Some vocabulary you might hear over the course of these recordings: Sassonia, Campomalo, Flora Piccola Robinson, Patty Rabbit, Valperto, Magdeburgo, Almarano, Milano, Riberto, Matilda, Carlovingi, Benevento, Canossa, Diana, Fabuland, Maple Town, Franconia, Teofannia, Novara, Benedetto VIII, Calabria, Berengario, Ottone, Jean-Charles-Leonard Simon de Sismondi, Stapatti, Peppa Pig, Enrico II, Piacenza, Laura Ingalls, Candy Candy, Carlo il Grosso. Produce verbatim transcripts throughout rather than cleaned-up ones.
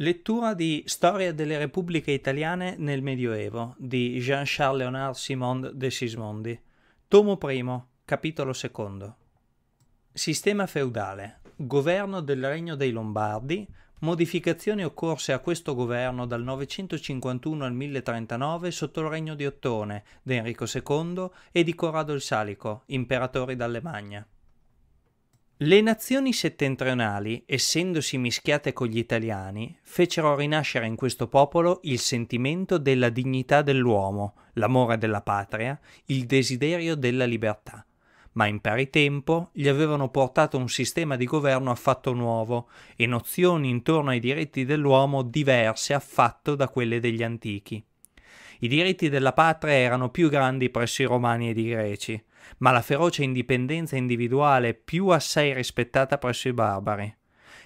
Lettura di Storia delle Repubbliche Italiane nel Medioevo di Jean-Charles-Leonard Simon de Sismondi, tomo primo, capitolo secondo. Sistema feudale, governo del Regno dei Lombardi, modificazioni occorse a questo governo dal novecentocinquantuno al milletrentanove sotto il regno di Ottone, di Enrico secondo e di Corrado il Salico, imperatori d'Allemagna. Le nazioni settentrionali, essendosi mischiate con gli italiani, fecero rinascere in questo popolo il sentimento della dignità dell'uomo, l'amore della patria, il desiderio della libertà. Ma in pari tempo gli avevano portato un sistema di governo affatto nuovo e nozioni intorno ai diritti dell'uomo diverse affatto da quelle degli antichi. I diritti della patria erano più grandi presso i Romani ed i Greci, ma la feroce indipendenza individuale più assai rispettata presso i barbari.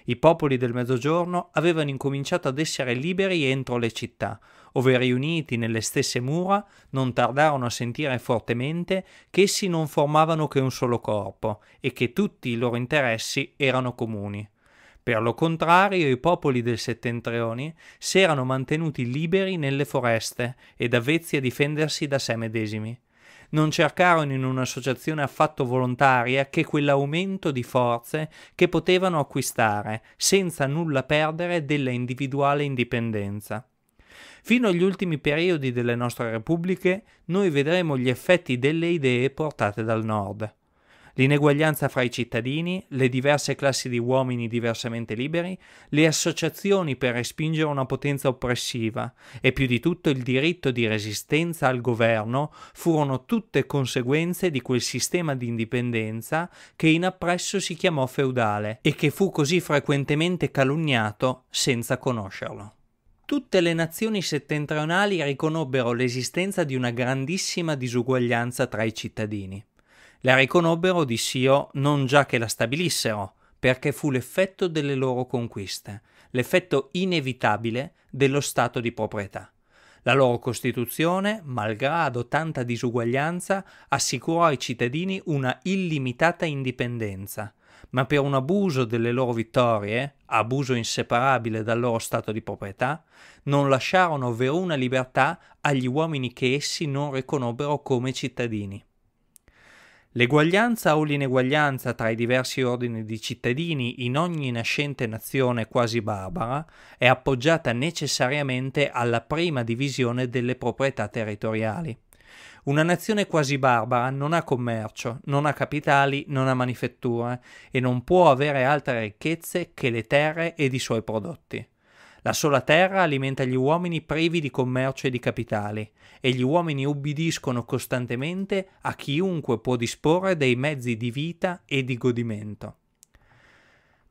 I popoli del Mezzogiorno avevano incominciato ad essere liberi entro le città, ove riuniti nelle stesse mura non tardarono a sentire fortemente che essi non formavano che un solo corpo e che tutti i loro interessi erano comuni. Per lo contrario, i popoli del Settentrione si erano mantenuti liberi nelle foreste ed avvezzi a difendersi da sé medesimi. Non cercarono in un'associazione affatto volontaria che quell'aumento di forze che potevano acquistare, senza nulla perdere della individuale indipendenza. Fino agli ultimi periodi delle nostre repubbliche, noi vedremo gli effetti delle idee portate dal Nord. L'ineguaglianza fra i cittadini, le diverse classi di uomini diversamente liberi, le associazioni per respingere una potenza oppressiva e più di tutto il diritto di resistenza al governo furono tutte conseguenze di quel sistema di indipendenza che in appresso si chiamò feudale e che fu così frequentemente calunniato senza conoscerlo. Tutte le nazioni settentrionali riconobbero l'esistenza di una grandissima disuguaglianza tra i cittadini. La riconobbero, diss'io, non già che la stabilissero, perché fu l'effetto delle loro conquiste, l'effetto inevitabile dello stato di proprietà. La loro Costituzione, malgrado tanta disuguaglianza, assicurò ai cittadini una illimitata indipendenza, ma per un abuso delle loro vittorie, abuso inseparabile dal loro stato di proprietà, non lasciarono veruna libertà agli uomini che essi non riconobbero come cittadini. L'eguaglianza o l'ineguaglianza tra i diversi ordini di cittadini in ogni nascente nazione quasi barbara è appoggiata necessariamente alla prima divisione delle proprietà territoriali. Una nazione quasi barbara non ha commercio, non ha capitali, non ha manifatture e non può avere altre ricchezze che le terre ed i suoi prodotti. La sola terra alimenta gli uomini privi di commercio e di capitali, e gli uomini ubbidiscono costantemente a chiunque può disporre dei mezzi di vita e di godimento.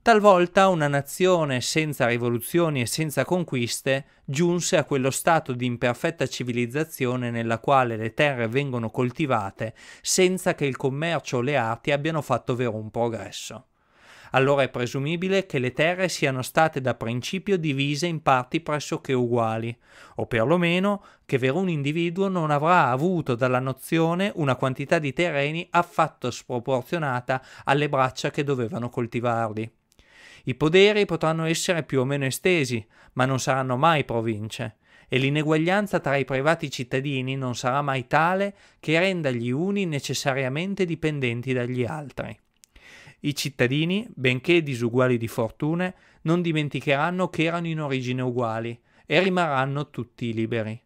Talvolta una nazione senza rivoluzioni e senza conquiste giunse a quello stato di imperfetta civilizzazione nella quale le terre vengono coltivate senza che il commercio o le arti abbiano fatto verun progresso. Allora è presumibile che le terre siano state da principio divise in parti pressoché uguali, o perlomeno che verun individuo non avrà avuto dalla nozione una quantità di terreni affatto sproporzionata alle braccia che dovevano coltivarli. I poderi potranno essere più o meno estesi, ma non saranno mai province, e l'ineguaglianza tra i privati cittadini non sarà mai tale che renda gli uni necessariamente dipendenti dagli altri. I cittadini, benché disuguali di fortune, non dimenticheranno che erano in origine uguali e rimarranno tutti liberi.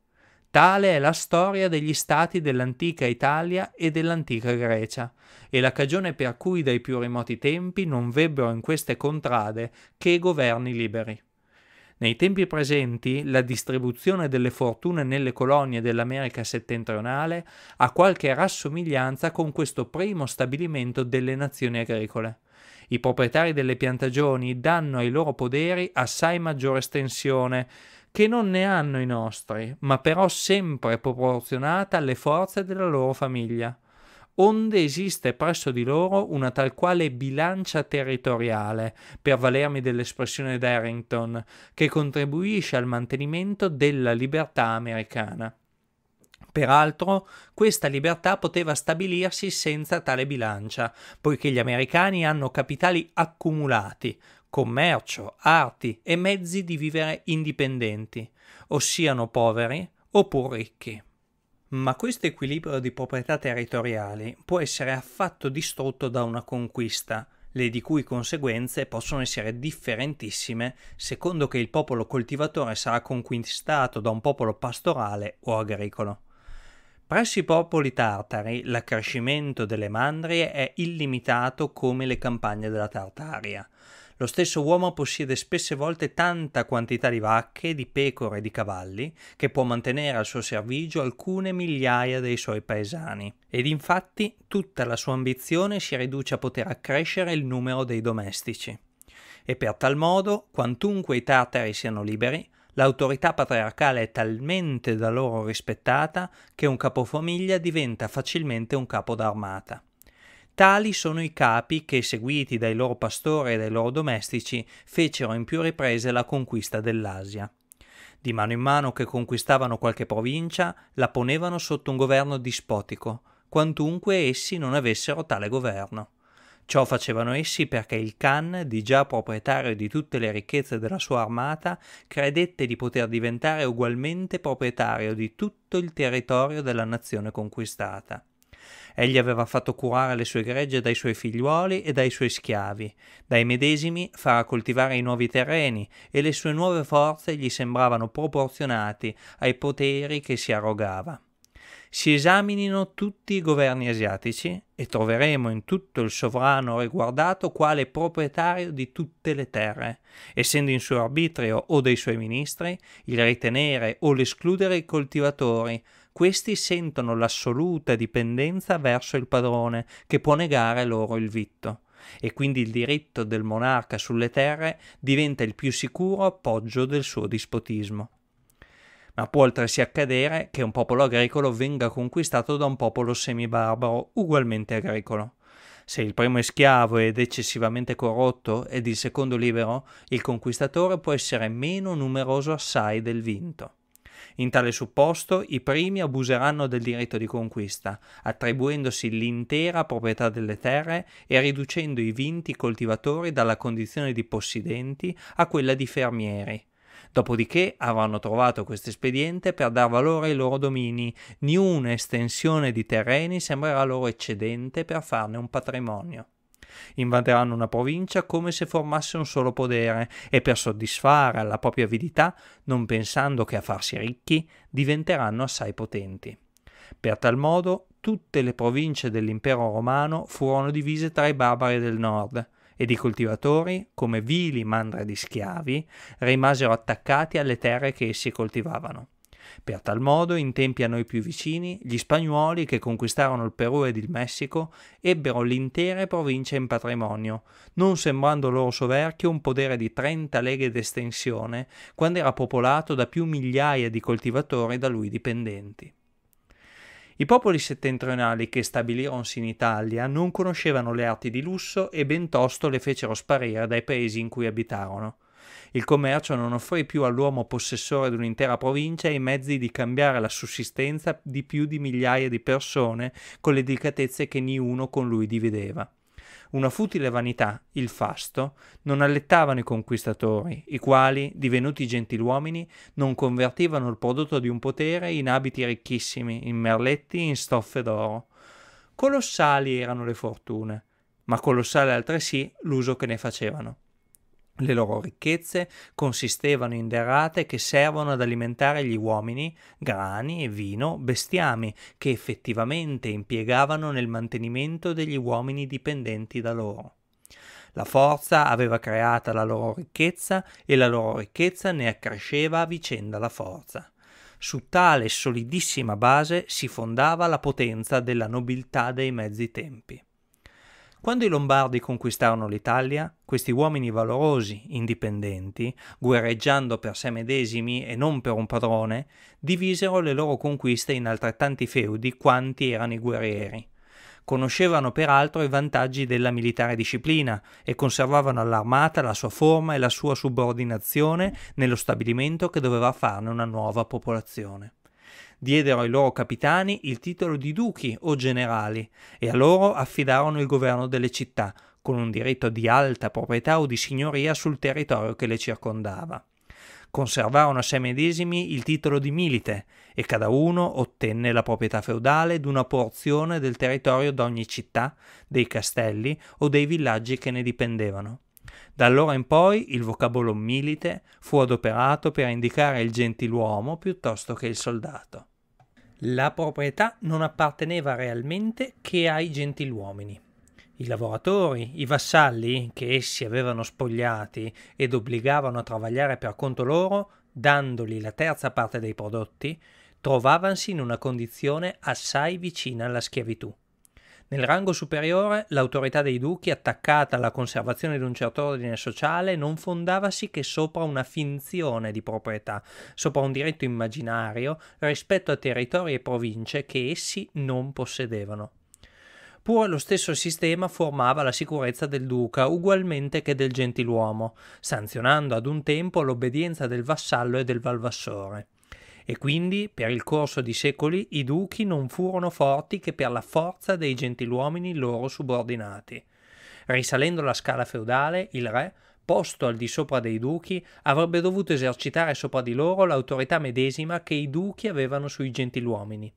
Tale è la storia degli stati dell'antica Italia e dell'antica Grecia, e la cagione per cui dai più remoti tempi non vebbero in queste contrade che governi liberi. Nei tempi presenti, la distribuzione delle fortune nelle colonie dell'America settentrionale ha qualche rassomiglianza con questo primo stabilimento delle nazioni agricole. I proprietari delle piantagioni danno ai loro poderi assai maggiore estensione, che non ne hanno i nostri, ma però sempre proporzionata alle forze della loro famiglia. Onde esiste presso di loro una tal quale bilancia territoriale, per valermi dell'espressione d'Harrington, che contribuisce al mantenimento della libertà americana. Peraltro, questa libertà poteva stabilirsi senza tale bilancia, poiché gli americani hanno capitali accumulati, commercio, arti e mezzi di vivere indipendenti, o siano poveri oppure ricchi. Ma questo equilibrio di proprietà territoriali può essere affatto distrutto da una conquista, le di cui conseguenze possono essere differentissime secondo che il popolo coltivatore sarà conquistato da un popolo pastorale o agricolo. Presso i popoli tartari l'accrescimento delle mandrie è illimitato come le campagne della Tartaria. Lo stesso uomo possiede spesse volte tanta quantità di vacche, di pecore e di cavalli che può mantenere al suo servizio alcune migliaia dei suoi paesani. Ed infatti tutta la sua ambizione si riduce a poter accrescere il numero dei domestici. E per tal modo, quantunque i tartari siano liberi, l'autorità patriarcale è talmente da loro rispettata che un capofamiglia diventa facilmente un capo d'armata. Tali sono i capi che, seguiti dai loro pastori e dai loro domestici, fecero in più riprese la conquista dell'Asia. Di mano in mano che conquistavano qualche provincia, la ponevano sotto un governo dispotico, quantunque essi non avessero tale governo. Ciò facevano essi perché il Khan, di già proprietario di tutte le ricchezze della sua armata, credette di poter diventare ugualmente proprietario di tutto il territorio della nazione conquistata. Egli aveva fatto curare le sue gregge dai suoi figliuoli e dai suoi schiavi, dai medesimi farà coltivare i nuovi terreni e le sue nuove forze gli sembravano proporzionati ai poteri che si arrogava. Si esaminino tutti i governi asiatici e troveremo in tutto il sovrano riguardato quale proprietario di tutte le terre, essendo in suo arbitrio o dei suoi ministri il ritenere o l'escludere i coltivatori. Questi sentono l'assoluta dipendenza verso il padrone, che può negare loro il vitto, e quindi il diritto del monarca sulle terre diventa il più sicuro appoggio del suo dispotismo. Ma può altresì accadere che un popolo agricolo venga conquistato da un popolo semibarbaro, ugualmente agricolo. Se il primo è schiavo ed eccessivamente corrotto ed il secondo libero, il conquistatore può essere meno numeroso assai del vinto. In tale supposto, i primi abuseranno del diritto di conquista, attribuendosi l'intera proprietà delle terre e riducendo i vinti coltivatori dalla condizione di possidenti a quella di fermieri. Dopodiché avranno trovato questo espediente per dar valore ai loro domini, niuna estensione di terreni sembrerà loro eccedente per farne un patrimonio. Invaderanno una provincia come se formasse un solo podere e per soddisfare la propria avidità, non pensando che a farsi ricchi, diventeranno assai potenti. Per tal modo tutte le province dell'impero romano furono divise tra i barbari del nord ed i coltivatori, come vili mandre di schiavi, rimasero attaccati alle terre che essi coltivavano. Per tal modo, in tempi a noi più vicini, gli spagnoli che conquistarono il Perù ed il Messico ebbero l'intera provincia in patrimonio, non sembrando loro soverchio un podere di trenta leghe d'estensione, quando era popolato da più migliaia di coltivatori da lui dipendenti. I popoli settentrionali che stabilironsi in Italia non conoscevano le arti di lusso e ben tosto le fecero sparire dai paesi in cui abitarono. Il commercio non offrì più all'uomo possessore di un'intera provincia i mezzi di cambiare la sussistenza di più di migliaia di persone con le delicatezze che niuno con lui divideva. Una futile vanità, il fasto, non allettavano i conquistatori, i quali, divenuti gentiluomini, non convertivano il prodotto di un potere in abiti ricchissimi, in merletti, in stoffe d'oro. Colossali erano le fortune, ma colossale altresì l'uso che ne facevano. Le loro ricchezze consistevano in derrate che servono ad alimentare gli uomini, grani, vino, bestiami, che effettivamente impiegavano nel mantenimento degli uomini dipendenti da loro. La forza aveva creata la loro ricchezza e la loro ricchezza ne accresceva a vicenda la forza. Su tale solidissima base si fondava la potenza della nobiltà dei mezzi tempi. Quando i Lombardi conquistarono l'Italia, questi uomini valorosi, indipendenti, guerreggiando per sé medesimi e non per un padrone, divisero le loro conquiste in altrettanti feudi quanti erano i guerrieri. Conoscevano peraltro i vantaggi della militare disciplina e conservavano all'armata la sua forma e la sua subordinazione nello stabilimento che doveva farne una nuova popolazione. Diedero ai loro capitani il titolo di duchi o generali e a loro affidarono il governo delle città, con un diritto di alta proprietà o di signoria sul territorio che le circondava. Conservarono a sé medesimi il titolo di milite e cada uno ottenne la proprietà feudale di una porzione del territorio d'ogni città, dei castelli o dei villaggi che ne dipendevano. Da allora in poi il vocabolo milite fu adoperato per indicare il gentiluomo piuttosto che il soldato. La proprietà non apparteneva realmente che ai gentiluomini. I lavoratori, i vassalli, che essi avevano spogliati ed obbligavano a travagliare per conto loro, dandogli la terza parte dei prodotti, trovavansi in una condizione assai vicina alla schiavitù. Nel rango superiore, l'autorità dei duchi, attaccata alla conservazione di un certo ordine sociale, non fondavasi che sopra una finzione di proprietà, sopra un diritto immaginario rispetto a territori e province che essi non possedevano. Pure lo stesso sistema formava la sicurezza del duca, ugualmente che del gentiluomo, sanzionando ad un tempo l'obbedienza del vassallo e del valvassore. E quindi, per il corso di secoli, i duchi non furono forti che per la forza dei gentiluomini loro subordinati. Risalendo la scala feudale, il re, posto al di sopra dei duchi, avrebbe dovuto esercitare sopra di loro l'autorità medesima che i duchi avevano sui gentiluomini.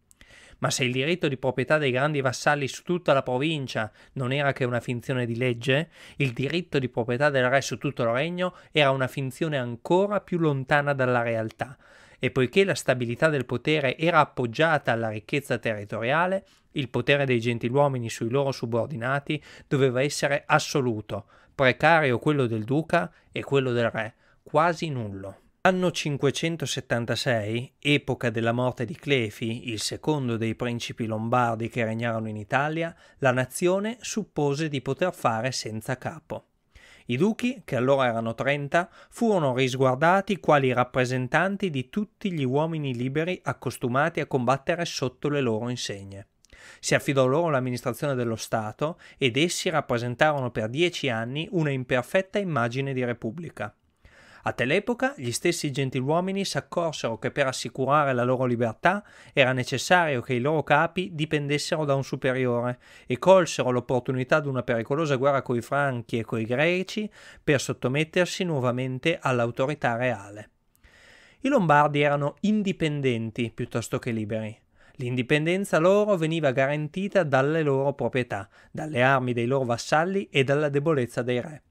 Ma se il diritto di proprietà dei grandi vassalli su tutta la provincia non era che una finzione di legge, il diritto di proprietà del re su tutto il regno era una finzione ancora più lontana dalla realtà. E poiché la stabilità del potere era appoggiata alla ricchezza territoriale, il potere dei gentiluomini sui loro subordinati doveva essere assoluto, precario quello del duca e quello del re, quasi nullo. L'anno cinquecentosettantasei, epoca della morte di Clefi, il secondo dei principi lombardi che regnarono in Italia, la nazione suppose di poter fare senza capo. I duchi, che allora erano trenta, furono risguardati quali rappresentanti di tutti gli uomini liberi accostumati a combattere sotto le loro insegne. Si affidò loro l'amministrazione dello Stato ed essi rappresentarono per dieci anni una imperfetta immagine di repubblica. A tale epoca gli stessi gentiluomini s'accorsero che per assicurare la loro libertà era necessario che i loro capi dipendessero da un superiore e colsero l'opportunità di una pericolosa guerra coi Franchi e coi Greci per sottomettersi nuovamente all'autorità reale. I Lombardi erano indipendenti piuttosto che liberi. L'indipendenza loro veniva garantita dalle loro proprietà, dalle armi dei loro vassalli e dalla debolezza dei re,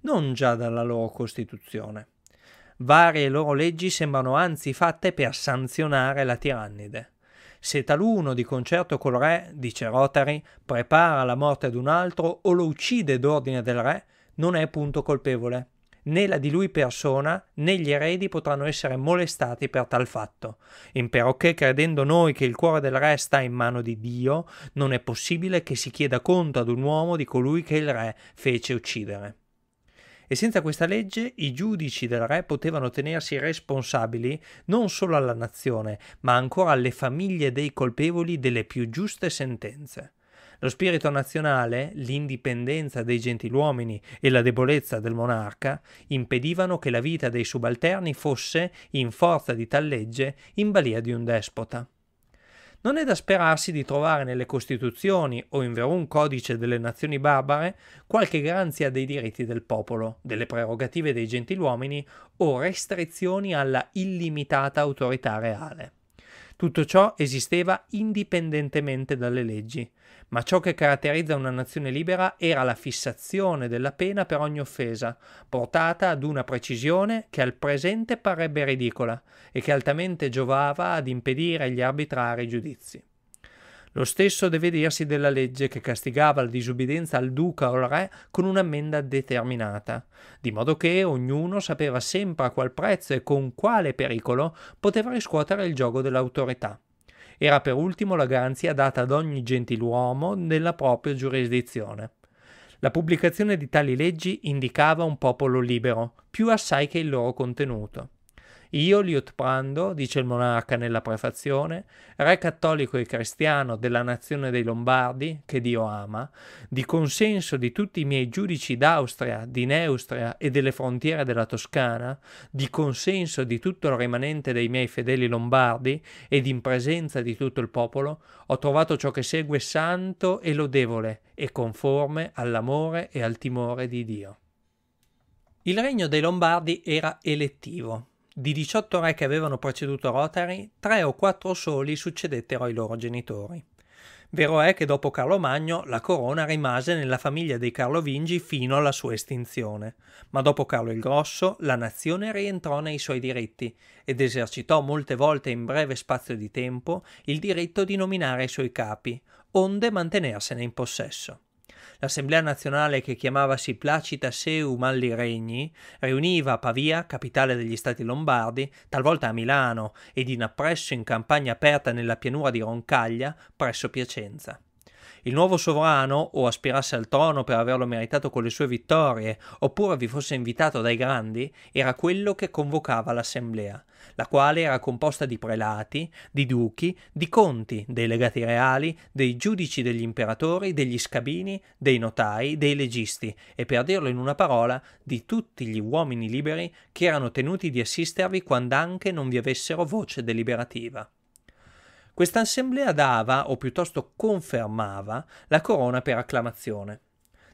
non già dalla loro Costituzione. Varie loro leggi sembrano anzi fatte per sanzionare la tirannide. Se taluno di concerto col re, dice Rotari, prepara la morte ad un altro o lo uccide d'ordine del re, non è punto colpevole. Né la di lui persona né gli eredi potranno essere molestati per tal fatto. Imperoché, credendo noi che il cuore del re sta in mano di Dio, non è possibile che si chieda conto ad un uomo di colui che il re fece uccidere. E senza questa legge i giudici del re potevano tenersi responsabili non solo alla nazione, ma ancora alle famiglie dei colpevoli delle più giuste sentenze. Lo spirito nazionale, l'indipendenza dei gentiluomini e la debolezza del monarca impedivano che la vita dei subalterni fosse, in forza di tal legge, in balia di un despota. Non è da sperarsi di trovare nelle Costituzioni o in verun codice delle nazioni barbare qualche garanzia dei diritti del popolo, delle prerogative dei gentiluomini o restrizioni alla illimitata autorità reale. Tutto ciò esisteva indipendentemente dalle leggi, ma ciò che caratterizza una nazione libera era la fissazione della pena per ogni offesa, portata ad una precisione che al presente parrebbe ridicola e che altamente giovava ad impedire gli arbitrari giudizi. Lo stesso deve dirsi della legge che castigava la disubbidienza al duca o al re con un'ammenda determinata, di modo che ognuno sapeva sempre a qual prezzo e con quale pericolo poteva riscuotere il giogo dell'autorità. Era per ultimo la garanzia data ad ogni gentiluomo nella propria giurisdizione. La pubblicazione di tali leggi indicava un popolo libero, più assai che il loro contenuto. Io, Liotprando, dice il monarca nella prefazione, re cattolico e cristiano della nazione dei Lombardi, che Dio ama, di consenso di tutti i miei giudici d'Austria, di Neustria e delle frontiere della Toscana, di consenso di tutto il rimanente dei miei fedeli lombardi ed in presenza di tutto il popolo, ho trovato ciò che segue santo e lodevole e conforme all'amore e al timore di Dio. Il regno dei Lombardi era elettivo. Di diciotto re che avevano preceduto Rotari, tre o quattro soli succedettero ai loro genitori. Vero è che dopo Carlo Magno la corona rimase nella famiglia dei Carlovingi fino alla sua estinzione, ma dopo Carlo il Grosso la nazione rientrò nei suoi diritti ed esercitò molte volte in breve spazio di tempo il diritto di nominare i suoi capi, onde mantenersene in possesso. L'Assemblea nazionale, che chiamavasi Placita Seu Malli Regni, riuniva a Pavia, capitale degli stati lombardi, talvolta a Milano ed in appresso in campagna aperta nella pianura di Roncaglia, presso Piacenza. Il nuovo sovrano, o aspirasse al trono per averlo meritato con le sue vittorie, oppure vi fosse invitato dai grandi, era quello che convocava l'assemblea, la quale era composta di prelati, di duchi, di conti, dei legati reali, dei giudici degli imperatori, degli scabini, dei notai, dei legisti e, per dirlo in una parola, di tutti gli uomini liberi che erano tenuti di assistervi quand'anche non vi avessero voce deliberativa. Questa assemblea dava, o piuttosto confermava, la corona per acclamazione.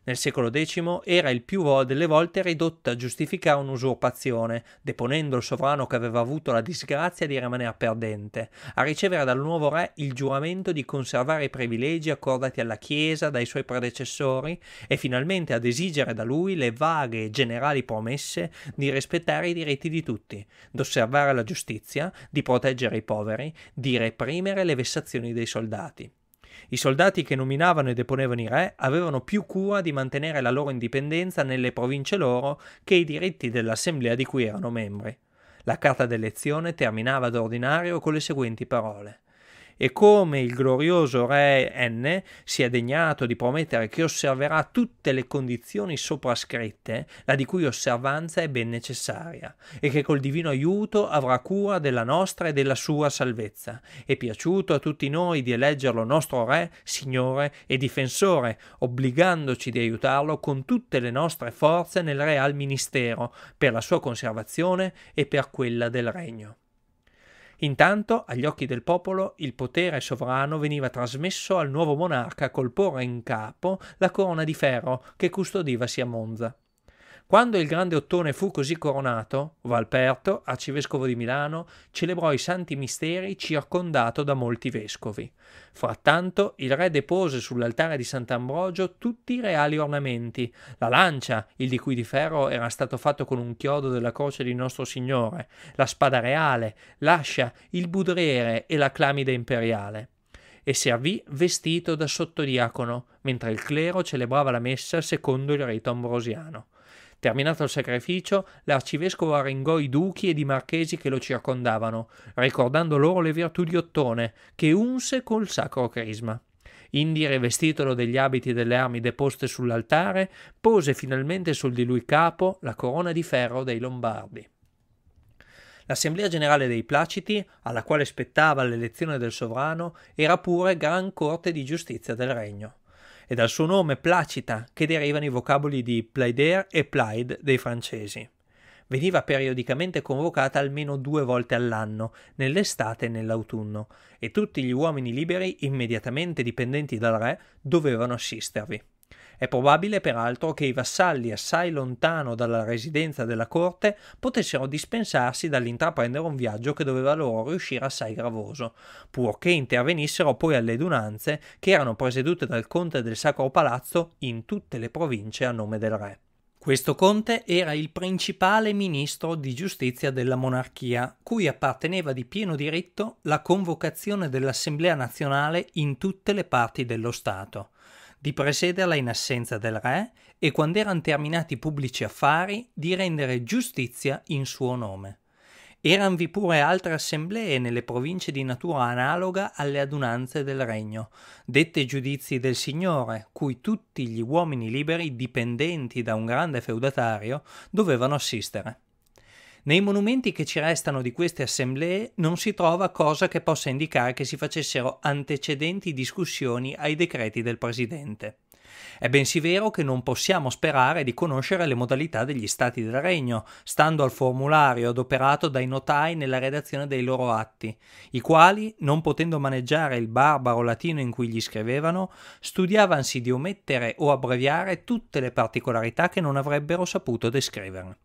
Nel secolo decimo era il più delle volte ridotta a giustificare un'usurpazione, deponendo il sovrano che aveva avuto la disgrazia di rimanere perdente, a ricevere dal nuovo re il giuramento di conservare i privilegi accordati alla Chiesa dai suoi predecessori e finalmente ad esigere da lui le vaghe e generali promesse di rispettare i diritti di tutti, d'osservare la giustizia, di proteggere i poveri, di reprimere le vessazioni dei soldati. I soldati che nominavano e deponevano i re avevano più cura di mantenere la loro indipendenza nelle province loro che i diritti dell'assemblea di cui erano membri. La carta d'elezione terminava d'ordinario con le seguenti parole: e come il glorioso re N si è degnato di promettere che osserverà tutte le condizioni soprascritte, la di cui osservanza è ben necessaria, e che col divino aiuto avrà cura della nostra e della sua salvezza, è piaciuto a tutti noi di eleggerlo nostro re, signore e difensore, obbligandoci di aiutarlo con tutte le nostre forze nel real ministero, per la sua conservazione e per quella del regno. Intanto, agli occhi del popolo, il potere sovrano veniva trasmesso al nuovo monarca col porre in capo la corona di ferro che custodivasi a Monza. Quando il grande Ottone fu così coronato, Valperto, arcivescovo di Milano, celebrò i santi misteri circondato da molti vescovi. Frattanto il re depose sull'altare di Sant'Ambrogio tutti i reali ornamenti, la lancia, il di cui di ferro era stato fatto con un chiodo della croce di Nostro Signore, la spada reale, l'ascia, il budriere e la clamide imperiale. E servì vestito da sottodiacono, mentre il clero celebrava la messa secondo il rito ambrosiano. Terminato il sacrificio, l'arcivescovo arringò i duchi ed i marchesi che lo circondavano, ricordando loro le virtù di Ottone, che unse col sacro crisma. Indi, rivestitolo degli abiti e delle armi deposte sull'altare, pose finalmente sul di lui capo la corona di ferro dei Lombardi. L'Assemblea Generale dei Placiti, alla quale spettava l'elezione del sovrano, era pure gran corte di giustizia del regno, e dal suo nome Placita, che derivano i vocaboli di plaider e plaid dei francesi. Veniva periodicamente convocata almeno due volte all'anno, nell'estate e nell'autunno, e tutti gli uomini liberi, immediatamente dipendenti dal re, dovevano assistervi. È probabile, peraltro, che i vassalli assai lontano dalla residenza della corte potessero dispensarsi dall'intraprendere un viaggio che doveva loro riuscire assai gravoso, purché intervenissero poi alle adunanze che erano presiedute dal conte del Sacro Palazzo in tutte le province a nome del re. Questo conte era il principale ministro di giustizia della monarchia, cui apparteneva di pieno diritto la convocazione dell'Assemblea nazionale in tutte le parti dello Stato, di presederla in assenza del re e, quando erano terminati i pubblici affari, di rendere giustizia in suo nome. Eranvi pure altre assemblee nelle province di natura analoga alle adunanze del regno, dette giudizi del Signore, cui tutti gli uomini liberi dipendenti da un grande feudatario dovevano assistere. Nei monumenti che ci restano di queste assemblee non si trova cosa che possa indicare che si facessero antecedenti discussioni ai decreti del presidente. È bensì vero che non possiamo sperare di conoscere le modalità degli stati del regno, stando al formulario adoperato dai notai nella redazione dei loro atti, i quali, non potendo maneggiare il barbaro latino in cui gli scrivevano, studiavansi di omettere o abbreviare tutte le particolarità che non avrebbero saputo descriverne.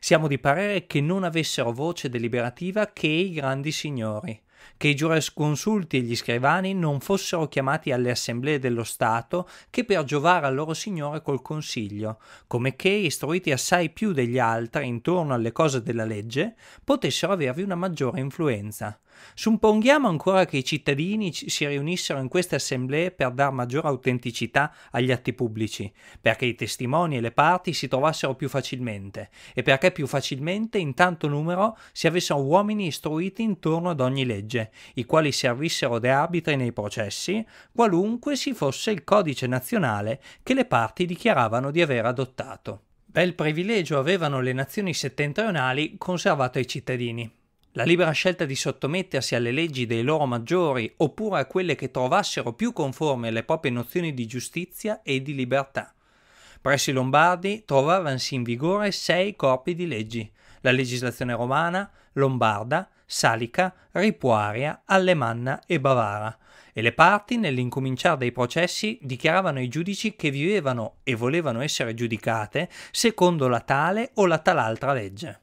Siamo di parere che non avessero voce deliberativa che i grandi signori, che i giurisconsulti e gli scrivani non fossero chiamati alle assemblee dello Stato che per giovare al loro signore col consiglio, come che, istruiti assai più degli altri intorno alle cose della legge, potessero avervi una maggiore influenza. Supponiamo ancora che i cittadini si riunissero in queste assemblee per dar maggiore autenticità agli atti pubblici, perché i testimoni e le parti si trovassero più facilmente, e perché più facilmente in tanto numero si avessero uomini istruiti intorno ad ogni legge, i quali servissero de arbitri nei processi, qualunque si fosse il codice nazionale che le parti dichiaravano di aver adottato. Bel privilegio avevano le nazioni settentrionali conservato ai cittadini. La libera scelta di sottomettersi alle leggi dei loro maggiori oppure a quelle che trovassero più conformi alle proprie nozioni di giustizia e di libertà. Presso i Lombardi trovavansi in vigore sei corpi di leggi: la legislazione romana, lombarda, salica, ripuaria, allemanna e bavara, e le parti nell'incominciare dei processi dichiaravano ai giudici che vivevano e volevano essere giudicate secondo la tale o la tal'altra legge.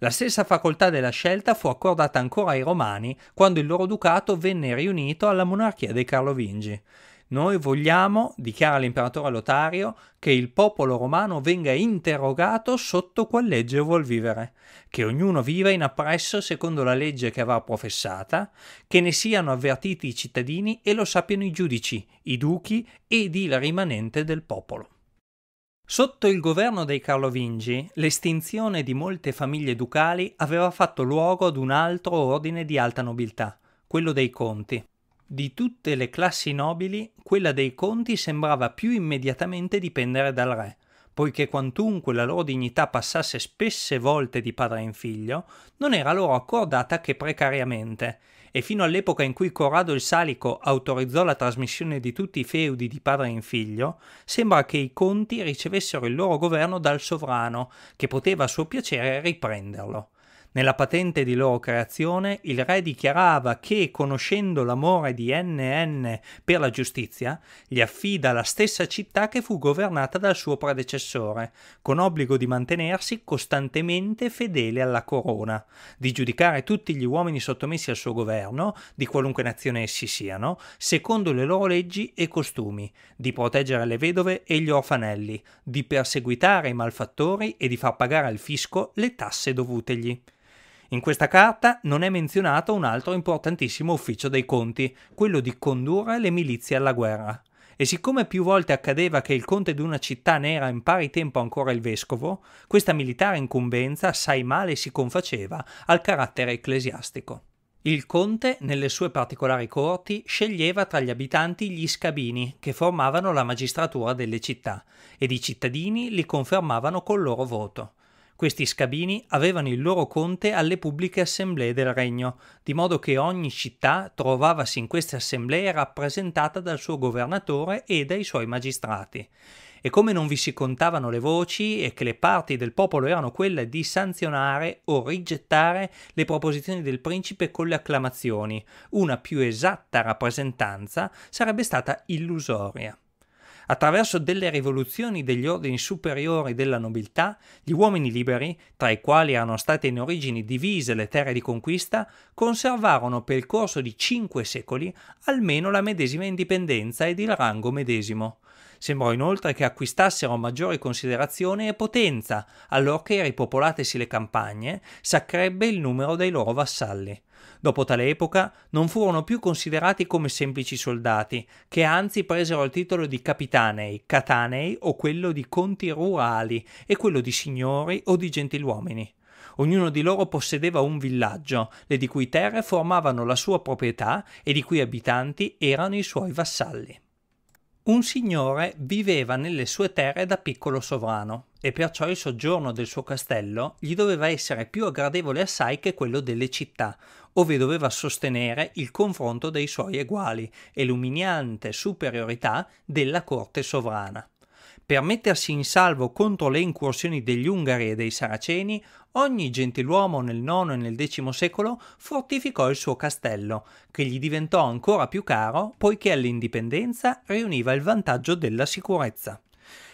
La stessa facoltà della scelta fu accordata ancora ai Romani quando il loro ducato venne riunito alla monarchia dei Carlovingi. Noi vogliamo, dichiara l'imperatore Lotario, che il popolo romano venga interrogato sotto qual legge vuol vivere, che ognuno viva in appresso secondo la legge che avrà professata, che ne siano avvertiti i cittadini e lo sappiano i giudici, i duchi ed il rimanente del popolo. Sotto il governo dei Carlovingi, l'estinzione di molte famiglie ducali aveva fatto luogo ad un altro ordine di alta nobiltà, quello dei conti. Di tutte le classi nobili, quella dei conti sembrava più immediatamente dipendere dal re, poiché quantunque la loro dignità passasse spesse volte di padre in figlio, non era loro accordata che precariamente, e fino all'epoca in cui Corrado il Salico autorizzò la trasmissione di tutti i feudi di padre in figlio, sembra che i conti ricevessero il loro governo dal sovrano, che poteva a suo piacere riprenderlo. Nella patente di loro creazione il re dichiarava che, conoscendo l'amore di N N per la giustizia, gli affida la stessa città che fu governata dal suo predecessore, con obbligo di mantenersi costantemente fedele alla corona, di giudicare tutti gli uomini sottomessi al suo governo, di qualunque nazione essi siano, secondo le loro leggi e costumi, di proteggere le vedove e gli orfanelli, di perseguitare i malfattori e di far pagare al fisco le tasse dovutegli. In questa carta non è menzionato un altro importantissimo ufficio dei conti, quello di condurre le milizie alla guerra. E siccome più volte accadeva che il conte di una città ne era in pari tempo ancora il vescovo, questa militare incombenza assai male si confaceva al carattere ecclesiastico. Il conte, nelle sue particolari corti, sceglieva tra gli abitanti gli scabini, che formavano la magistratura delle città, ed i cittadini li confermavano col loro voto. Questi scabini avevano il loro conte alle pubbliche assemblee del regno, di modo che ogni città trovavasi in queste assemblee rappresentata dal suo governatore e dai suoi magistrati. E come non vi si contavano le voci e che le parti del popolo erano quelle di sanzionare o rigettare le proposizioni del principe con le acclamazioni, una più esatta rappresentanza sarebbe stata illusoria. Attraverso delle rivoluzioni degli ordini superiori della nobiltà, gli uomini liberi, tra i quali erano state in origine divise le terre di conquista, conservarono per il corso di cinque secoli almeno la medesima indipendenza ed il rango medesimo. Sembrò inoltre che acquistassero maggiore considerazione e potenza, allorché ripopolatesi le campagne, s'accrebbe il numero dei loro vassalli. Dopo tale epoca non furono più considerati come semplici soldati, che anzi presero il titolo di capitanei, catanei o quello di conti rurali e quello di signori o di gentiluomini. Ognuno di loro possedeva un villaggio, le di cui terre formavano la sua proprietà e di cui abitanti erano i suoi vassalli. Un signore viveva nelle sue terre da piccolo sovrano e perciò il soggiorno del suo castello gli doveva essere più aggradevole assai che quello delle città, ove doveva sostenere il confronto dei suoi eguali e l'umiliante superiorità della corte sovrana. Per mettersi in salvo contro le incursioni degli Ungari e dei Saraceni, ogni gentiluomo nel nono e nel decimo secolo fortificò il suo castello, che gli diventò ancora più caro poiché all'indipendenza riuniva il vantaggio della sicurezza.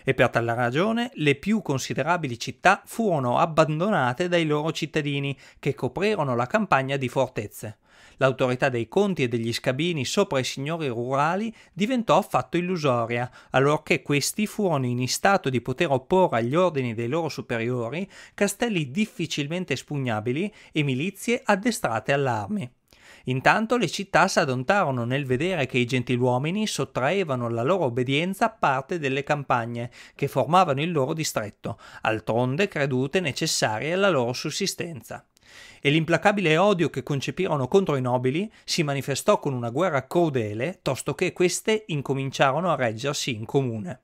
E per tale ragione le più considerabili città furono abbandonate dai loro cittadini, che coprirono la campagna di fortezze. L'autorità dei conti e degli scabini sopra i signori rurali diventò affatto illusoria, allorché questi furono in stato di poter opporre agli ordini dei loro superiori castelli difficilmente espugnabili e milizie addestrate all'armi. Intanto le città s'adontarono nel vedere che i gentiluomini sottraevano alla loro obbedienza parte delle campagne che formavano il loro distretto, altronde credute necessarie alla loro sussistenza. E l'implacabile odio che concepirono contro i nobili si manifestò con una guerra crudele, tosto che queste incominciarono a reggersi in comune.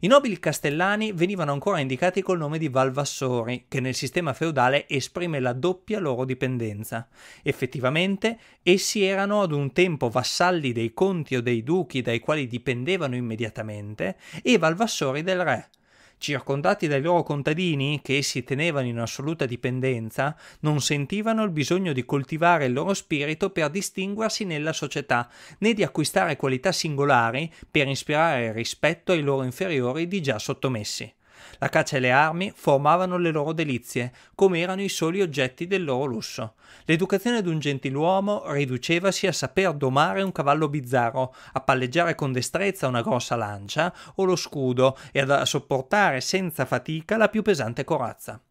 I nobili castellani venivano ancora indicati col nome di valvassori, che nel sistema feudale esprime la doppia loro dipendenza. Effettivamente, essi erano ad un tempo vassalli dei conti o dei duchi dai quali dipendevano immediatamente, e valvassori del re. Circondati dai loro contadini, che essi tenevano in assoluta dipendenza, non sentivano il bisogno di coltivare il loro spirito per distinguersi nella società, né di acquistare qualità singolari per ispirare rispetto ai loro inferiori di già sottomessi. La caccia e le armi formavano le loro delizie, come erano i soli oggetti del loro lusso. L'educazione d'un gentiluomo riducevasi a saper domare un cavallo bizzarro, a palleggiare con destrezza una grossa lancia o lo scudo e a sopportare senza fatica la più pesante corazza.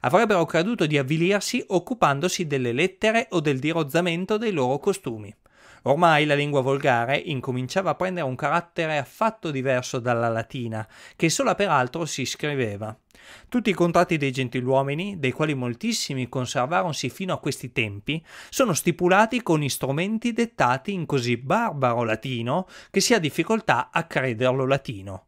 Avrebbero creduto di avvilirsi occupandosi delle lettere o del dirozzamento dei loro costumi. Ormai la lingua volgare incominciava a prendere un carattere affatto diverso dalla latina, che sola peraltro si scriveva. Tutti i contratti dei gentiluomini, dei quali moltissimi conservaronsi fino a questi tempi, sono stipulati con strumenti dettati in così barbaro latino che si ha difficoltà a crederlo latino.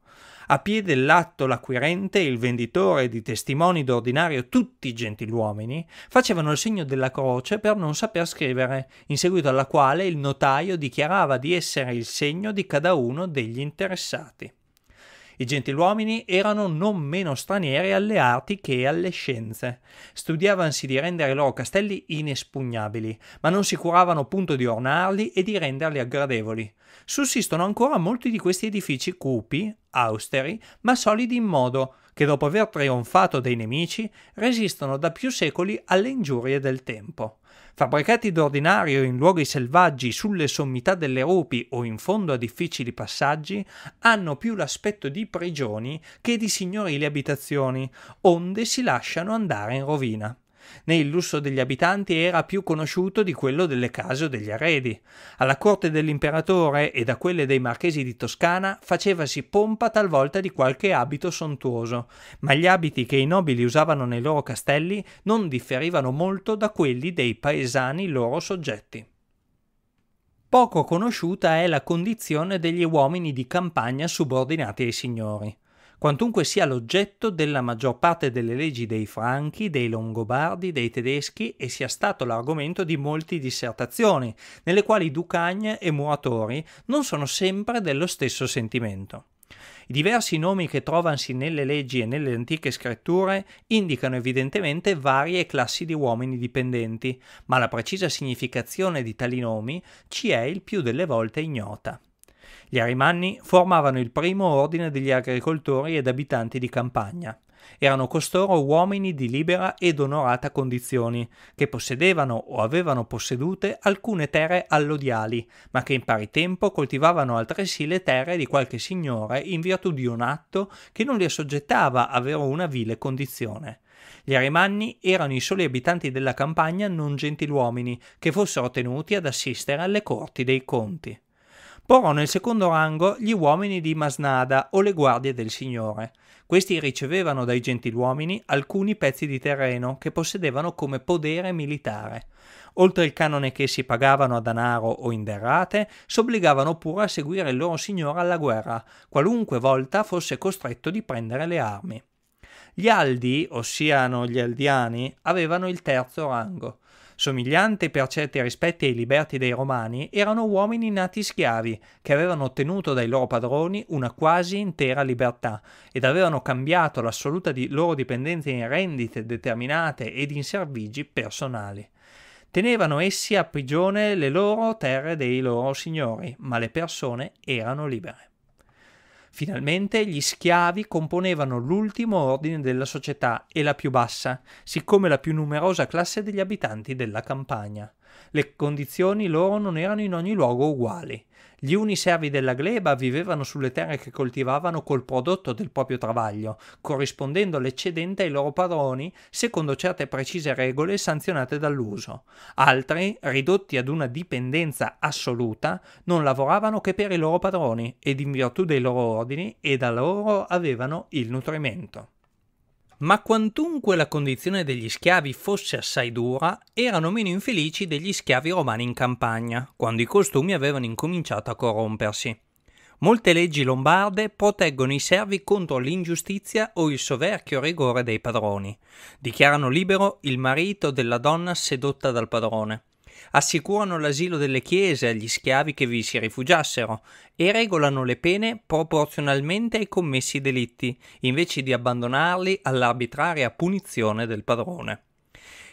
A piede l'atto l'acquirente, il venditore ed i testimoni d'ordinario, tutti gentiluomini, facevano il segno della croce per non saper scrivere, in seguito alla quale il notaio dichiarava di essere il segno di cada uno degli interessati. I gentiluomini erano non meno stranieri alle arti che alle scienze. Studiavansi di rendere i loro castelli inespugnabili, ma non si curavano punto di ornarli e di renderli aggradevoli. Sussistono ancora molti di questi edifici cupi, austeri, ma solidi in modo che, dopo aver trionfato dei nemici, resistono da più secoli alle ingiurie del tempo. Fabbricati d'ordinario in luoghi selvaggi, sulle sommità delle rupi o in fondo a difficili passaggi, hanno più l'aspetto di prigioni che di signorili abitazioni, onde si lasciano andare in rovina. Né il lusso degli abitanti era più conosciuto di quello delle case o degli arredi. Alla corte dell'imperatore e da quelle dei marchesi di Toscana facevasi pompa talvolta di qualche abito sontuoso, ma gli abiti che i nobili usavano nei loro castelli non differivano molto da quelli dei paesani loro soggetti. Poco conosciuta è la condizione degli uomini di campagna subordinati ai signori. Quantunque sia l'oggetto della maggior parte delle leggi dei Franchi, dei Longobardi, dei Tedeschi e sia stato l'argomento di molte dissertazioni, nelle quali Ducagne e Muratori non sono sempre dello stesso sentimento. I diversi nomi che trovansi nelle leggi e nelle antiche scritture indicano evidentemente varie classi di uomini dipendenti, ma la precisa significazione di tali nomi ci è il più delle volte ignota. Gli arimanni formavano il primo ordine degli agricoltori ed abitanti di campagna. Erano costoro uomini di libera ed onorata condizione, che possedevano o avevano possedute alcune terre allodiali, ma che in pari tempo coltivavano altresì le terre di qualche signore in virtù di un atto che non li assoggettava a avere una vile condizione. Gli arimanni erano i soli abitanti della campagna non gentiluomini, che fossero tenuti ad assistere alle corti dei conti. Porrò nel secondo rango gli uomini di Masnada o le guardie del Signore. Questi ricevevano dai gentiluomini alcuni pezzi di terreno che possedevano come podere militare. Oltre il canone che essi pagavano a danaro o in derrate, s'obbligavano pure a seguire il loro signore alla guerra, qualunque volta fosse costretto di prendere le armi. Gli Aldi, ossia gli Aldiani, avevano il terzo rango. Somiglianti per certi rispetti ai liberti dei Romani, erano uomini nati schiavi, che avevano ottenuto dai loro padroni una quasi intera libertà, ed avevano cambiato l'assoluta di loro dipendenza in rendite determinate ed in servigi personali. Tenevano essi a prigione le loro terre dei loro signori, ma le persone erano libere. Finalmente gli schiavi componevano l'ultimo ordine della società e la più bassa, siccome la più numerosa classe degli abitanti della campagna. Le condizioni loro non erano in ogni luogo uguali. Gli uni servi della gleba vivevano sulle terre che coltivavano col prodotto del proprio travaglio, corrispondendo l'eccedente ai loro padroni secondo certe precise regole sanzionate dall'uso. Altri, ridotti ad una dipendenza assoluta, non lavoravano che per i loro padroni ed in virtù dei loro ordini e da loro avevano il nutrimento. Ma quantunque la condizione degli schiavi fosse assai dura, erano meno infelici degli schiavi romani in campagna, quando i costumi avevano incominciato a corrompersi. Molte leggi lombarde proteggono i servi contro l'ingiustizia o il soverchio rigore dei padroni. Dichiarano libero il marito della donna sedotta dal padrone. Assicurano l'asilo delle chiese agli schiavi che vi si rifugiassero e regolano le pene proporzionalmente ai commessi delitti, invece di abbandonarli all'arbitraria punizione del padrone.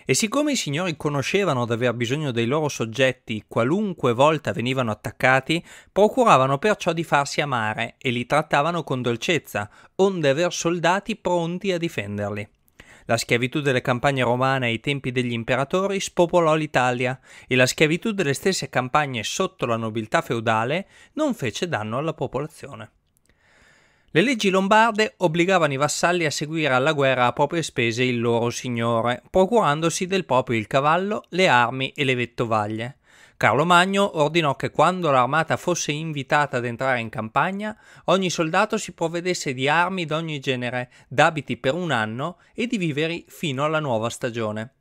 E siccome i signori conoscevano d'aver bisogno dei loro soggetti qualunque volta venivano attaccati, procuravano perciò di farsi amare e li trattavano con dolcezza, onde aver soldati pronti a difenderli. La schiavitù delle campagne romane ai tempi degli imperatori spopolò l'Italia e la schiavitù delle stesse campagne sotto la nobiltà feudale non fece danno alla popolazione. Le leggi lombarde obbligavano i vassalli a seguire alla guerra a proprie spese il loro signore, procurandosi del proprio il cavallo, le armi e le vettovaglie. Carlo Magno ordinò che quando l'armata fosse invitata ad entrare in campagna, ogni soldato si provvedesse di armi d'ogni genere, d'abiti per un anno e di viveri fino alla nuova stagione.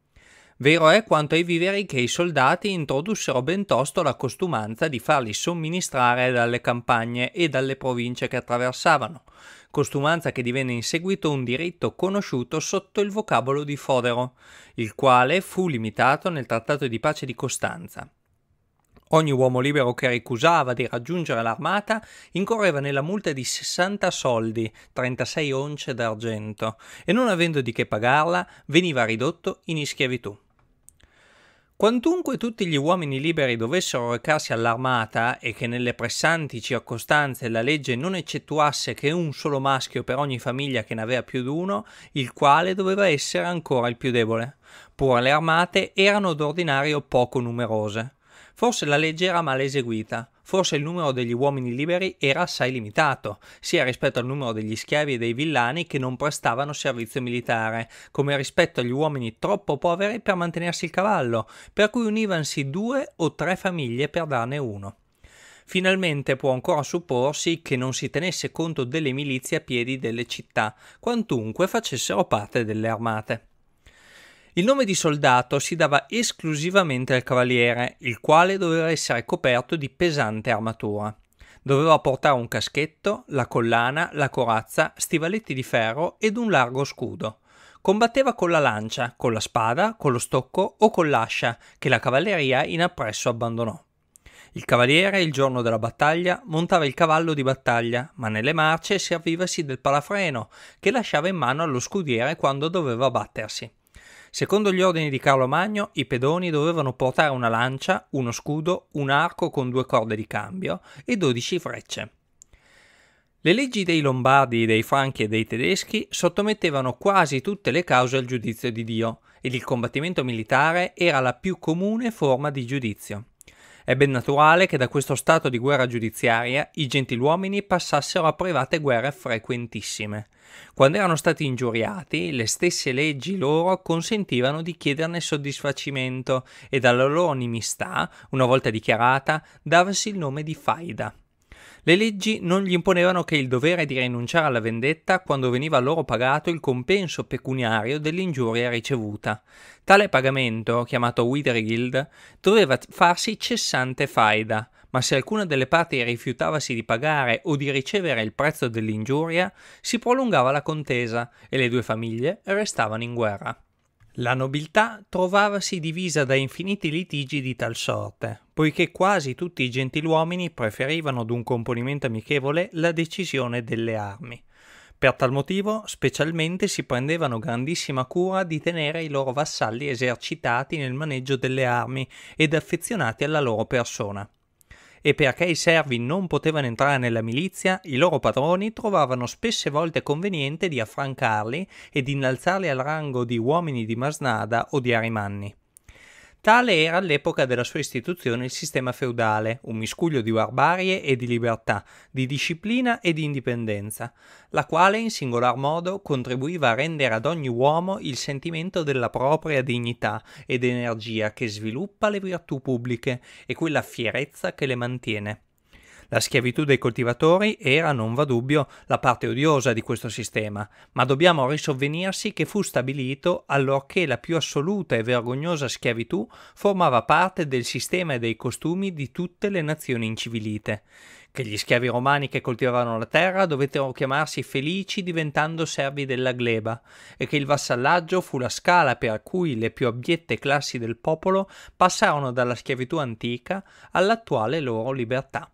Vero è quanto ai viveri che i soldati introdussero ben tosto la costumanza di farli somministrare dalle campagne e dalle province che attraversavano, costumanza che divenne in seguito un diritto conosciuto sotto il vocabolo di Fodero, il quale fu limitato nel Trattato di Pace di Costanza. Ogni uomo libero che ricusava di raggiungere l'armata incorreva nella multa di sessanta soldi, trentasei once d'argento, e non avendo di che pagarla veniva ridotto in schiavitù. Quantunque tutti gli uomini liberi dovessero recarsi all'armata e che nelle pressanti circostanze la legge non eccettuasse che un solo maschio per ogni famiglia che ne aveva più d'uno, il quale doveva essere ancora il più debole, pure le armate erano d'ordinario poco numerose. Forse la legge era male eseguita, forse il numero degli uomini liberi era assai limitato, sia rispetto al numero degli schiavi e dei villani che non prestavano servizio militare, come rispetto agli uomini troppo poveri per mantenersi il cavallo, per cui univansi due o tre famiglie per darne uno. Finalmente può ancora supporsi che non si tenesse conto delle milizie a piedi delle città, quantunque facessero parte delle armate. Il nome di soldato si dava esclusivamente al cavaliere, il quale doveva essere coperto di pesante armatura. Doveva portare un caschetto, la collana, la corazza, stivaletti di ferro ed un largo scudo. Combatteva con la lancia, con la spada, con lo stocco o con l'ascia, che la cavalleria in appresso abbandonò. Il cavaliere, il giorno della battaglia, montava il cavallo di battaglia, ma nelle marce servivasi del palafreno, che lasciava in mano allo scudiere quando doveva battersi. Secondo gli ordini di Carlo Magno, i pedoni dovevano portare una lancia, uno scudo, un arco con due corde di cambio e dodici frecce. Le leggi dei Lombardi, dei Franchi e dei Tedeschi sottomettevano quasi tutte le cause al giudizio di Dio, ed il combattimento militare era la più comune forma di giudizio. È ben naturale che da questo stato di guerra giudiziaria i gentiluomini passassero a private guerre frequentissime. Quando erano stati ingiuriati, le stesse leggi loro consentivano di chiederne soddisfacimento e dalla loro nimistà, una volta dichiarata, davasi il nome di faida. Le leggi non gli imponevano che il dovere di rinunciare alla vendetta quando veniva loro pagato il compenso pecuniario dell'ingiuria ricevuta. Tale pagamento, chiamato Widergild, doveva farsi cessante faida, ma se alcuna delle parti rifiutavasi di pagare o di ricevere il prezzo dell'ingiuria, si prolungava la contesa e le due famiglie restavano in guerra. La nobiltà trovavasi divisa da infiniti litigi di tal sorte, poiché quasi tutti i gentiluomini preferivano ad un componimento amichevole la decisione delle armi. Per tal motivo, specialmente si prendevano grandissima cura di tenere i loro vassalli esercitati nel maneggio delle armi ed affezionati alla loro persona. E perché i servi non potevano entrare nella milizia, i loro padroni trovavano spesse volte conveniente di affrancarli ed innalzarli al rango di uomini di masnada o di arimanni. Tale era all'epoca della sua istituzione il sistema feudale, un miscuglio di barbarie e di libertà, di disciplina e di indipendenza, la quale in singolar modo contribuiva a rendere ad ogni uomo il sentimento della propria dignità ed energia che sviluppa le virtù pubbliche e quella fierezza che le mantiene. La schiavitù dei coltivatori era, non va dubbio, la parte odiosa di questo sistema, ma dobbiamo risovvenirsi che fu stabilito allorché la più assoluta e vergognosa schiavitù formava parte del sistema e dei costumi di tutte le nazioni incivilite. Che gli schiavi romani che coltivavano la terra dovettero chiamarsi felici diventando servi della gleba, e che il vassallaggio fu la scala per cui le più abiette classi del popolo passarono dalla schiavitù antica all'attuale loro libertà.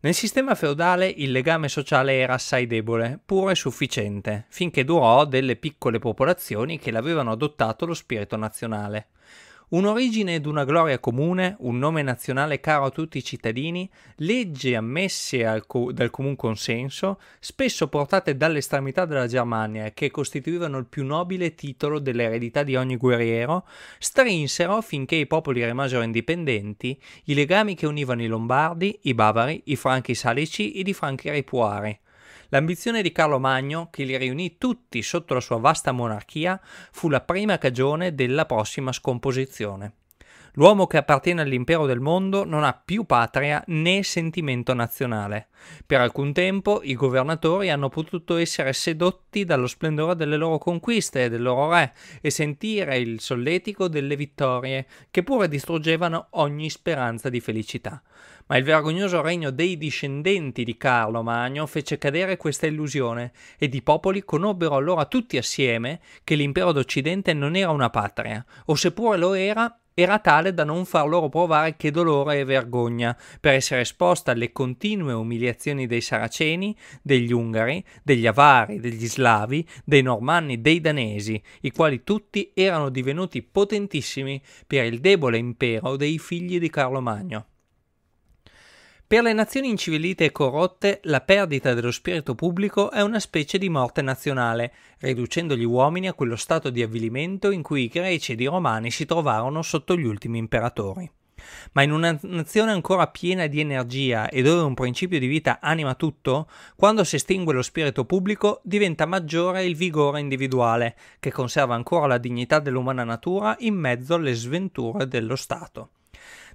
Nel sistema feudale il legame sociale era assai debole, pure sufficiente, finché durò delle piccole popolazioni che l'avevano adottato lo spirito nazionale. Un'origine ed una gloria comune, un nome nazionale caro a tutti i cittadini, leggi ammesse al co- dal comune consenso, spesso portate dall'estremità della Germania, che costituivano il più nobile titolo dell'eredità di ogni guerriero, strinsero, finché i popoli rimasero indipendenti, i legami che univano i Lombardi, i Bavari, i Franchi Salici ed i Franchi Ripuari. L'ambizione di Carlo Magno, che li riunì tutti sotto la sua vasta monarchia, fu la prima cagione della prossima scomposizione. L'uomo che appartiene all'impero del mondo non ha più patria né sentimento nazionale. Per alcun tempo i governatori hanno potuto essere sedotti dallo splendore delle loro conquiste e del loro re e sentire il solletico delle vittorie, che pure distruggevano ogni speranza di felicità. Ma il vergognoso regno dei discendenti di Carlo Magno fece cadere questa illusione ed i popoli conobbero allora tutti assieme che l'impero d'Occidente non era una patria, o seppure lo era, era tale da non far loro provare che dolore e vergogna per essere esposta alle continue umiliazioni dei Saraceni, degli Ungari, degli Avari, degli Slavi, dei Normanni, dei Danesi, i quali tutti erano divenuti potentissimi per il debole impero dei figli di Carlo Magno. Per le nazioni incivilite e corrotte, la perdita dello spirito pubblico è una specie di morte nazionale, riducendo gli uomini a quello stato di avvilimento in cui i greci ed i romani si trovarono sotto gli ultimi imperatori. Ma in una nazione ancora piena di energia e dove un principio di vita anima tutto, quando si estingue lo spirito pubblico diventa maggiore il vigore individuale, che conserva ancora la dignità dell'umana natura in mezzo alle sventure dello Stato.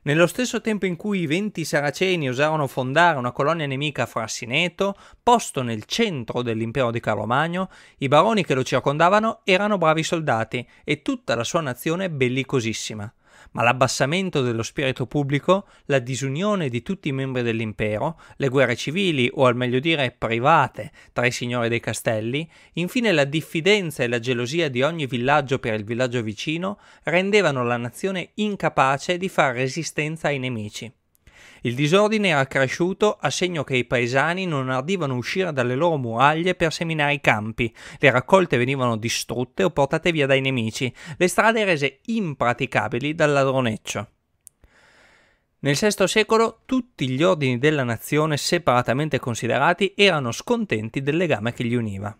Nello stesso tempo in cui i venti saraceni osarono fondare una colonia nemica a Frassineto, posto nel centro dell'impero di Carlo Magno, i baroni che lo circondavano erano bravi soldati e tutta la sua nazione bellicosissima. Ma l'abbassamento dello spirito pubblico, la disunione di tutti i membri dell'impero, le guerre civili o al meglio dire private tra i signori dei castelli, infine la diffidenza e la gelosia di ogni villaggio per il villaggio vicino rendevano la nazione incapace di far resistenza ai nemici. Il disordine era cresciuto a segno che i paesani non ardivano uscire dalle loro muraglie per seminare i campi, le raccolte venivano distrutte o portate via dai nemici, le strade rese impraticabili dal ladroneccio. Nel sesto secolo tutti gli ordini della nazione separatamente considerati erano scontenti del legame che li univa.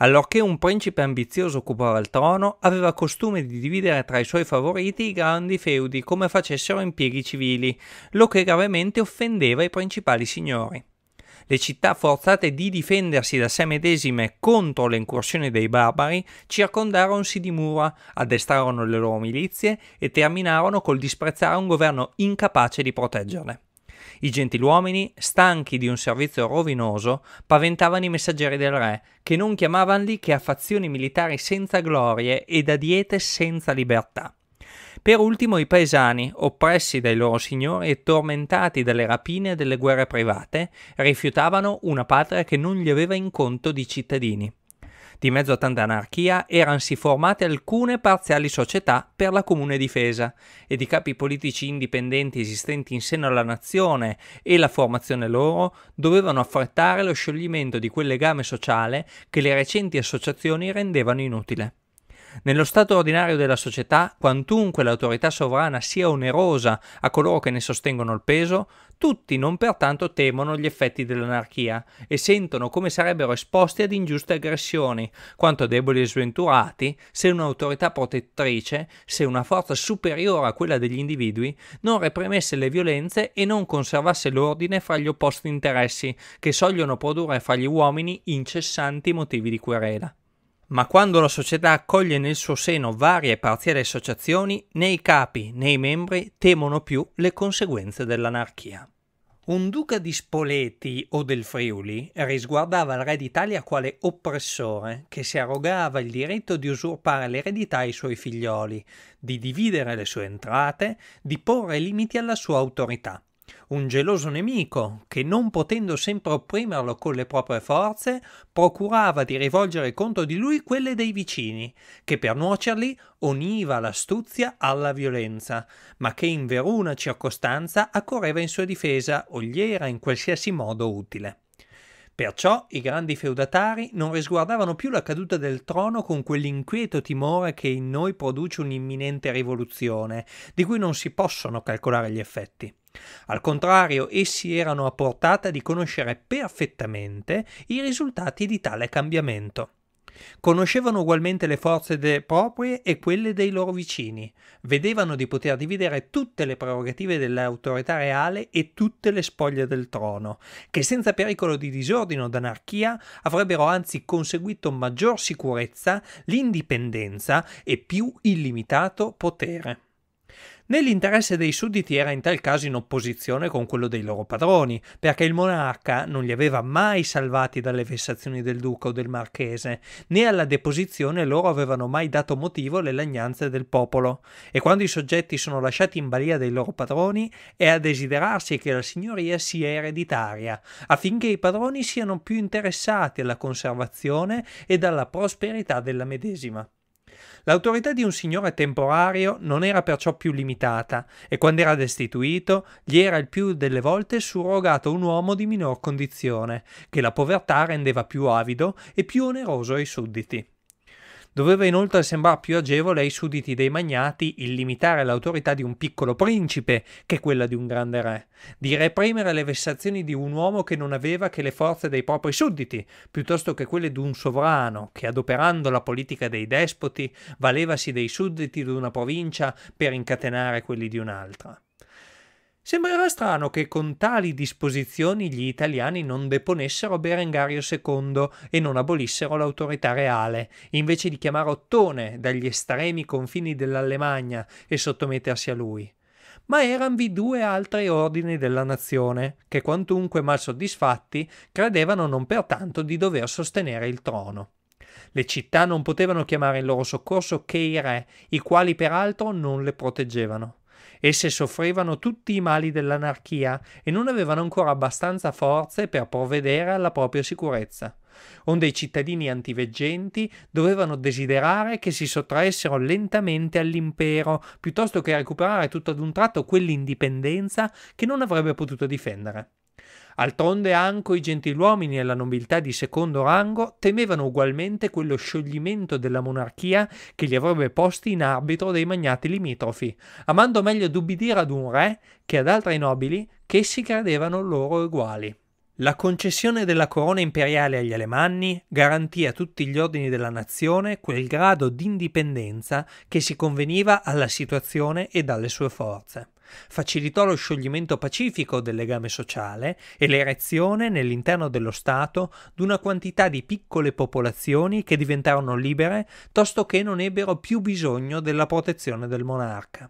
Allorché un principe ambizioso occupava il trono, aveva costume di dividere tra i suoi favoriti i grandi feudi come facessero impieghi civili, lo che gravemente offendeva i principali signori. Le città forzate di difendersi da sé medesime contro le incursioni dei barbari circondarono di mura, addestrarono le loro milizie e terminarono col disprezzare un governo incapace di proteggerle. I gentiluomini, stanchi di un servizio rovinoso, paventavano i messaggeri del re, che non chiamavanli che a fazioni militari senza glorie ed a diete senza libertà. Per ultimo i paesani, oppressi dai loro signori e tormentati dalle rapine e dalle guerre private, rifiutavano una patria che non gli aveva in conto di cittadini. Di mezzo a tanta anarchia eransi formate alcune parziali società per la comune difesa, ed i capi politici indipendenti esistenti in seno alla nazione e la formazione loro dovevano affrettare lo scioglimento di quel legame sociale che le recenti associazioni rendevano inutile. Nello stato ordinario della società, quantunque l'autorità sovrana sia onerosa a coloro che ne sostengono il peso, tutti non pertanto temono gli effetti dell'anarchia e sentono come sarebbero esposti ad ingiuste aggressioni, quanto deboli e sventurati, se un'autorità protettrice, se una forza superiore a quella degli individui, non reprimesse le violenze e non conservasse l'ordine fra gli opposti interessi, che sogliono produrre fra gli uomini incessanti motivi di querela. Ma quando la società accoglie nel suo seno varie e parziali associazioni, né i capi né i membri temono più le conseguenze dell'anarchia. Un duca di Spoleti o del Friuli risguardava il re d'Italia quale oppressore che si arrogava il diritto di usurpare l'eredità ai suoi figlioli, di dividere le sue entrate, di porre limiti alla sua autorità. Un geloso nemico che, non potendo sempre opprimerlo con le proprie forze, procurava di rivolgere contro di lui quelle dei vicini, che per nuocerli univa l'astuzia alla violenza, ma che in veruna circostanza accorreva in sua difesa o gli era in qualsiasi modo utile. Perciò i grandi feudatari non risguardavano più la caduta del trono con quell'inquieto timore che in noi produce un'imminente rivoluzione, di cui non si possono calcolare gli effetti. Al contrario, essi erano a portata di conoscere perfettamente i risultati di tale cambiamento. Conoscevano ugualmente le forze proprie e quelle dei loro vicini, vedevano di poter dividere tutte le prerogative dell'autorità reale e tutte le spoglie del trono, che senza pericolo di disordine o d'anarchia avrebbero anzi conseguito maggior sicurezza, l'indipendenza e più illimitato potere. Nell'interesse dei sudditi era in tal caso in opposizione con quello dei loro padroni, perché il monarca non li aveva mai salvati dalle vessazioni del duca o del marchese, né alla deposizione loro avevano mai dato motivo alle lagnanze del popolo, e quando i soggetti sono lasciati in balia dei loro padroni è a desiderarsi che la signoria sia ereditaria, affinché i padroni siano più interessati alla conservazione e alla prosperità della medesima. L'autorità di un signore temporario non era perciò più limitata e quando era destituito gli era il più delle volte surrogato un uomo di minor condizione, che la povertà rendeva più avido e più oneroso ai sudditi. Doveva inoltre sembrare più agevole ai sudditi dei magnati il limitare l'autorità di un piccolo principe che quella di un grande re, di reprimere le vessazioni di un uomo che non aveva che le forze dei propri sudditi, piuttosto che quelle di un sovrano che, adoperando la politica dei despoti, valevasi dei sudditi di una provincia per incatenare quelli di un'altra. Sembrerà strano che con tali disposizioni gli italiani non deponessero Berengario secondo e non abolissero l'autorità reale, invece di chiamare Ottone dagli estremi confini dell'Allemagna e sottomettersi a lui. Ma eranvi due altri ordini della nazione, che quantunque mal soddisfatti, credevano non pertanto di dover sostenere il trono. Le città non potevano chiamare in loro soccorso che i re, i quali peraltro non le proteggevano. Esse soffrivano tutti i mali dell'anarchia e non avevano ancora abbastanza forze per provvedere alla propria sicurezza, onde i cittadini antiveggenti dovevano desiderare che si sottraessero lentamente all'impero, piuttosto che recuperare tutto ad un tratto quell'indipendenza che non avrebbe potuto difendere. Altronde anco i gentiluomini e la nobiltà di secondo rango temevano ugualmente quello scioglimento della monarchia che li avrebbe posti in arbitro dei magnati limitrofi, amando meglio d'ubbidire ad un re che ad altri nobili che essi credevano loro uguali. La concessione della corona imperiale agli Alemanni garantì a tutti gli ordini della nazione quel grado di indipendenza che si conveniva alla situazione e dalle sue forze. Facilitò lo scioglimento pacifico del legame sociale e l'erezione nell'interno dello Stato di una quantità di piccole popolazioni che diventarono libere, tosto che non ebbero più bisogno della protezione del monarca.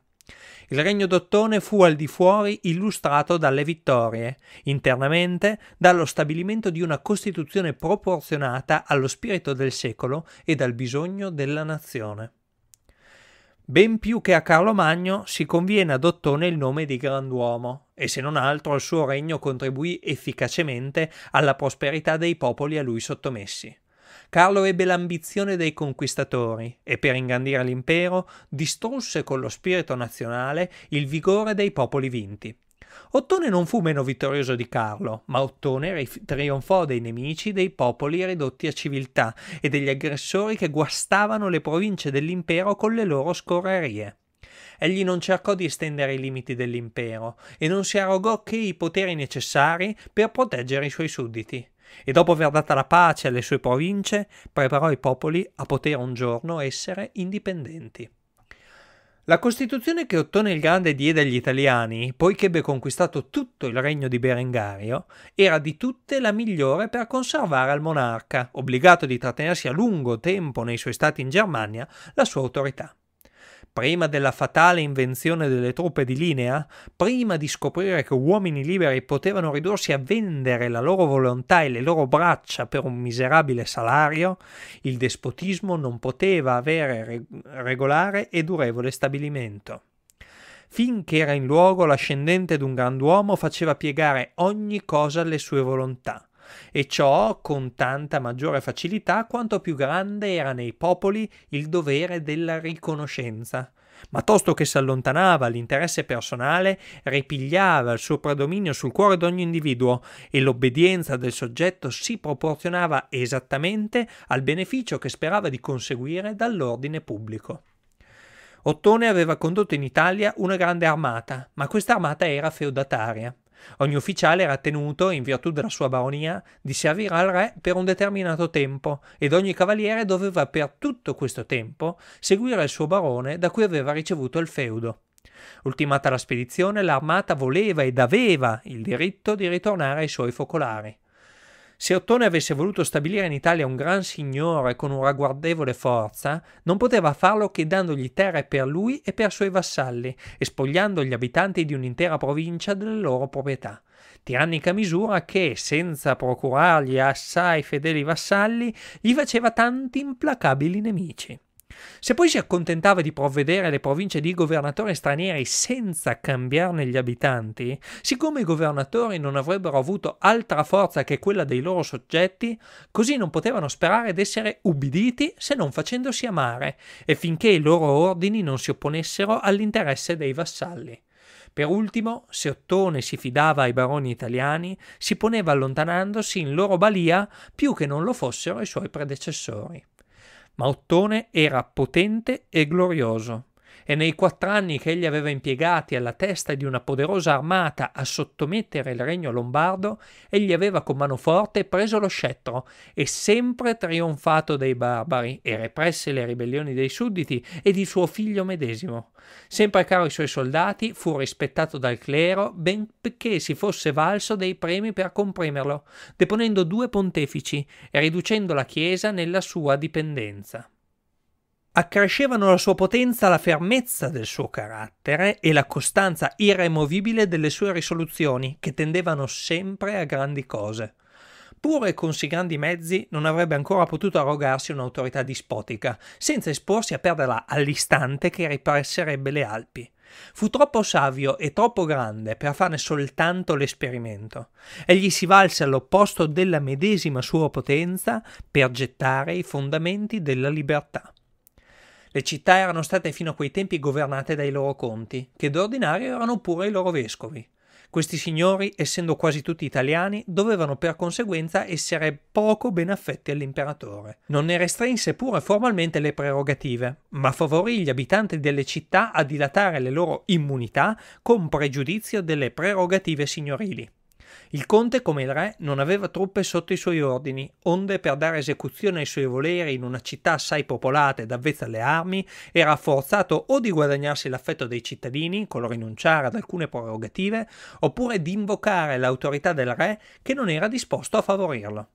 Il regno d'Ottone fu al di fuori illustrato dalle vittorie, internamente dallo stabilimento di una costituzione proporzionata allo spirito del secolo e al bisogno della nazione. Ben più che a Carlo Magno si conviene ad Ottone il nome di Granduomo, e se non altro il suo regno contribuì efficacemente alla prosperità dei popoli a lui sottomessi. Carlo ebbe l'ambizione dei conquistatori e, per ingrandire l'impero, distrusse con lo spirito nazionale il vigore dei popoli vinti. Ottone non fu meno vittorioso di Carlo, ma Ottone trionfò dei nemici dei popoli ridotti a civiltà e degli aggressori che guastavano le province dell'impero con le loro scorrerie. Egli non cercò di estendere i limiti dell'impero e non si arrogò che i poteri necessari per proteggere i suoi sudditi. E dopo aver data la pace alle sue province, preparò i popoli a poter un giorno essere indipendenti. La Costituzione che Ottone il Grande diede agli italiani, poiché ebbe conquistato tutto il regno di Berengario, era di tutte la migliore per conservare al monarca, obbligato di trattenersi a lungo tempo nei suoi stati in Germania, la sua autorità. Prima della fatale invenzione delle truppe di linea, prima di scoprire che uomini liberi potevano ridursi a vendere la loro volontà e le loro braccia per un miserabile salario, il despotismo non poteva avere regolare e durevole stabilimento. Finché era in luogo, l'ascendente d'un granduomo faceva piegare ogni cosa alle sue volontà, e ciò con tanta maggiore facilità quanto più grande era nei popoli il dovere della riconoscenza. Ma tosto che si allontanava l'interesse personale, ripigliava il suo predominio sul cuore d'ogni individuo, e l'obbedienza del soggetto si proporzionava esattamente al beneficio che sperava di conseguire dall'ordine pubblico. Ottone aveva condotto in Italia una grande armata, ma questa armata era feudataria. Ogni ufficiale era tenuto, in virtù della sua baronia, di servire al re per un determinato tempo, ed ogni cavaliere doveva per tutto questo tempo seguire il suo barone da cui aveva ricevuto il feudo. Ultimata la spedizione, l'armata voleva ed aveva il diritto di ritornare ai suoi focolari. Se Ottone avesse voluto stabilire in Italia un gran signore con una ragguardevole forza, non poteva farlo che dandogli terre per lui e per suoi vassalli e spogliando gli abitanti di un'intera provincia delle loro proprietà. Tirannica misura che, senza procurargli assai fedeli vassalli, gli faceva tanti implacabili nemici. Se poi si accontentava di provvedere alle province di governatori stranieri senza cambiarne gli abitanti, siccome i governatori non avrebbero avuto altra forza che quella dei loro soggetti, così non potevano sperare d'essere ubbiditi se non facendosi amare, e finché i loro ordini non si opponessero all'interesse dei vassalli. Per ultimo, se Ottone si fidava ai baroni italiani, si poneva allontanandosi in loro balia più che non lo fossero i suoi predecessori. Ma Ottone era potente e glorioso, e nei quattro anni che egli aveva impiegati alla testa di una poderosa armata a sottomettere il regno lombardo, egli aveva con mano forte preso lo scettro e sempre trionfato dei barbari e represse le ribellioni dei sudditi e di suo figlio medesimo. Sempre caro ai suoi soldati, fu rispettato dal clero, benché si fosse valso dei premi per comprimerlo, deponendo due pontefici e riducendo la Chiesa nella sua dipendenza. Accrescevano la sua potenza la fermezza del suo carattere e la costanza irremovibile delle sue risoluzioni, che tendevano sempre a grandi cose. Pure con sì grandi mezzi non avrebbe ancora potuto arrogarsi un'autorità dispotica, senza esporsi a perderla all'istante che ripresserebbe le Alpi. Fu troppo savio e troppo grande per farne soltanto l'esperimento. Egli si valse all'opposto della medesima sua potenza per gettare i fondamenti della libertà. Le città erano state fino a quei tempi governate dai loro conti, che d'ordinario erano pure i loro vescovi. Questi signori, essendo quasi tutti italiani, dovevano per conseguenza essere poco ben affetti all'imperatore. Non ne restrinse pure formalmente le prerogative, ma favorì gli abitanti delle città a dilatare le loro immunità con pregiudizio delle prerogative signorili. Il conte, come il re, non aveva truppe sotto i suoi ordini, onde per dare esecuzione ai suoi voleri in una città assai popolata ed avvezza alle armi, era forzato o di guadagnarsi l'affetto dei cittadini, col rinunciare ad alcune prerogative, oppure di invocare l'autorità del re che non era disposto a favorirlo.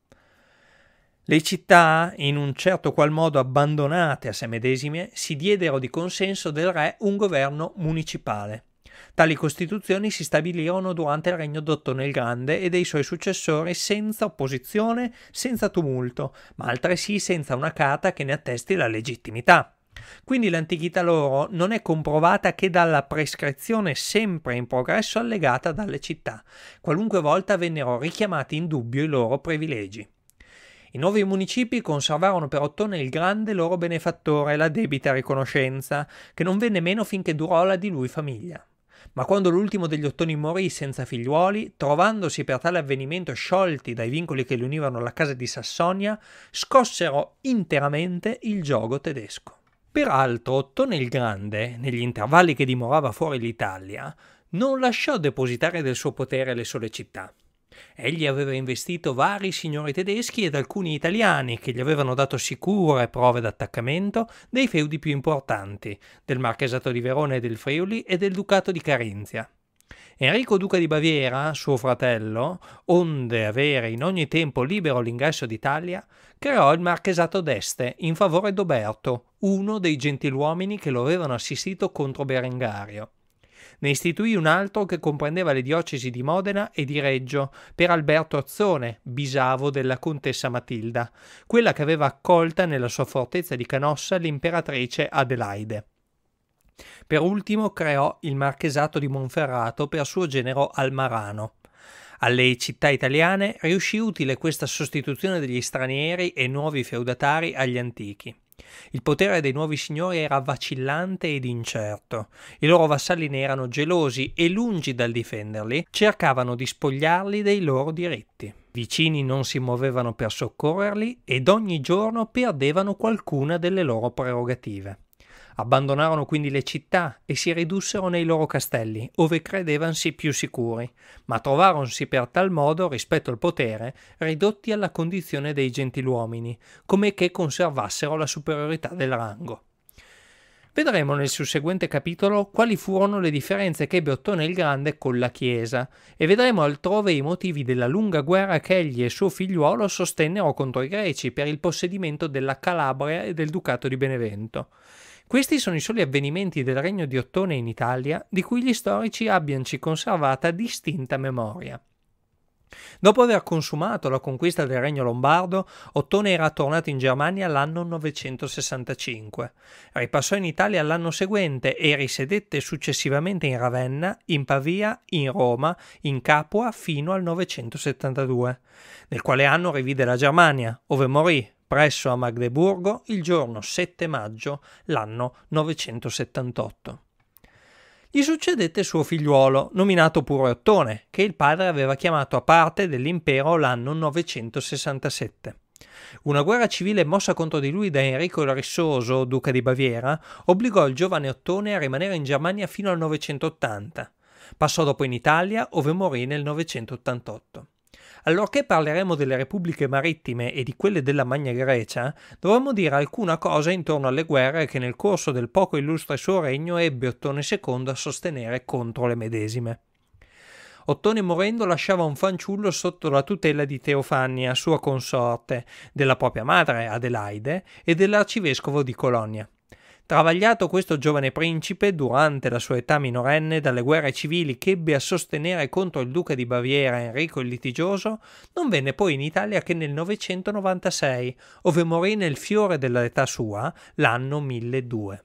Le città, in un certo qual modo abbandonate a se medesime, si diedero di consenso del re un governo municipale. Tali costituzioni si stabilirono durante il regno d'Ottone il Grande e dei suoi successori senza opposizione, senza tumulto, ma altresì senza una carta che ne attesti la legittimità. Quindi l'antichità loro non è comprovata che dalla prescrizione sempre in progresso allegata dalle città, qualunque volta vennero richiamati in dubbio i loro privilegi. I nuovi municipi conservarono per Ottone il Grande loro benefattore, la debita riconoscenza, che non venne meno finché durò la di lui famiglia. Ma quando l'ultimo degli Ottoni morì senza figliuoli, trovandosi per tale avvenimento sciolti dai vincoli che li univano alla casa di Sassonia, scossero interamente il giogo tedesco. Peraltro Ottone il Grande, negli intervalli che dimorava fuori l'Italia, non lasciò depositare del suo potere le sole città. Egli aveva investito vari signori tedeschi ed alcuni italiani che gli avevano dato sicure prove d'attaccamento dei feudi più importanti, del marchesato di Verona e del Friuli e del ducato di Carinzia. Enrico Duca di Baviera, suo fratello, onde avere in ogni tempo libero l'ingresso d'Italia, creò il marchesato d'Este in favore d'Oberto, uno dei gentiluomini che lo avevano assistito contro Berengario. Ne istituì un altro che comprendeva le diocesi di Modena e di Reggio per Alberto Azzone, bisavo della contessa Matilda, quella che aveva accolta nella sua fortezza di Canossa l'imperatrice Adelaide. Per ultimo creò il marchesato di Monferrato per suo genero Almarano. Alle città italiane riuscì utile questa sostituzione degli stranieri e nuovi feudatari agli antichi. Il potere dei nuovi signori era vacillante ed incerto, i loro vassalli ne erano gelosi e lungi dal difenderli cercavano di spogliarli dei loro diritti. Vicini non si muovevano per soccorrerli ed ogni giorno perdevano qualcuna delle loro prerogative. Abbandonarono quindi le città e si ridussero nei loro castelli, ove credevansi più sicuri, ma trovaronsi per tal modo, rispetto al potere, ridotti alla condizione dei gentiluomini, come che conservassero la superiorità del rango. Vedremo nel susseguente capitolo quali furono le differenze che ebbe Ottone il Grande con la Chiesa e vedremo altrove i motivi della lunga guerra che egli e suo figliuolo sostennero contro i Greci per il possedimento della Calabria e del Ducato di Benevento. Questi sono i soli avvenimenti del regno di Ottone in Italia di cui gli storici abbianci conservata distinta memoria. Dopo aver consumato la conquista del regno lombardo, Ottone era tornato in Germania l'anno novecentosessantacinque, ripassò in Italia l'anno seguente e risedette successivamente in Ravenna, in Pavia, in Roma, in Capua fino al novecentosettantadue, nel quale anno rivide la Germania, ove morì presso a Magdeburgo il giorno sette maggio l'anno novecentosettantotto. Gli succedette suo figliuolo, nominato pure Ottone, che il padre aveva chiamato a parte dell'impero l'anno novecentosessantasette. Una guerra civile mossa contro di lui da Enrico il Rissoso, duca di Baviera, obbligò il giovane Ottone a rimanere in Germania fino al novecentottanta. Passò dopo in Italia, ove morì nel novecentottantotto. Allorché parleremo delle repubbliche marittime e di quelle della Magna Grecia, dovremmo dire alcuna cosa intorno alle guerre che nel corso del poco illustre suo regno ebbe Ottone secondo a sostenere contro le medesime. Ottone morendo lasciava un fanciullo sotto la tutela di Teofannia, sua consorte, della propria madre Adelaide e dell'arcivescovo di Colonia. Travagliato questo giovane principe, durante la sua età minorenne, dalle guerre civili che ebbe a sostenere contro il duca di Baviera Enrico il Litigioso, non venne poi in Italia che nel novecentonovantasei, ove morì nel fiore dell'età sua, l'anno mille due.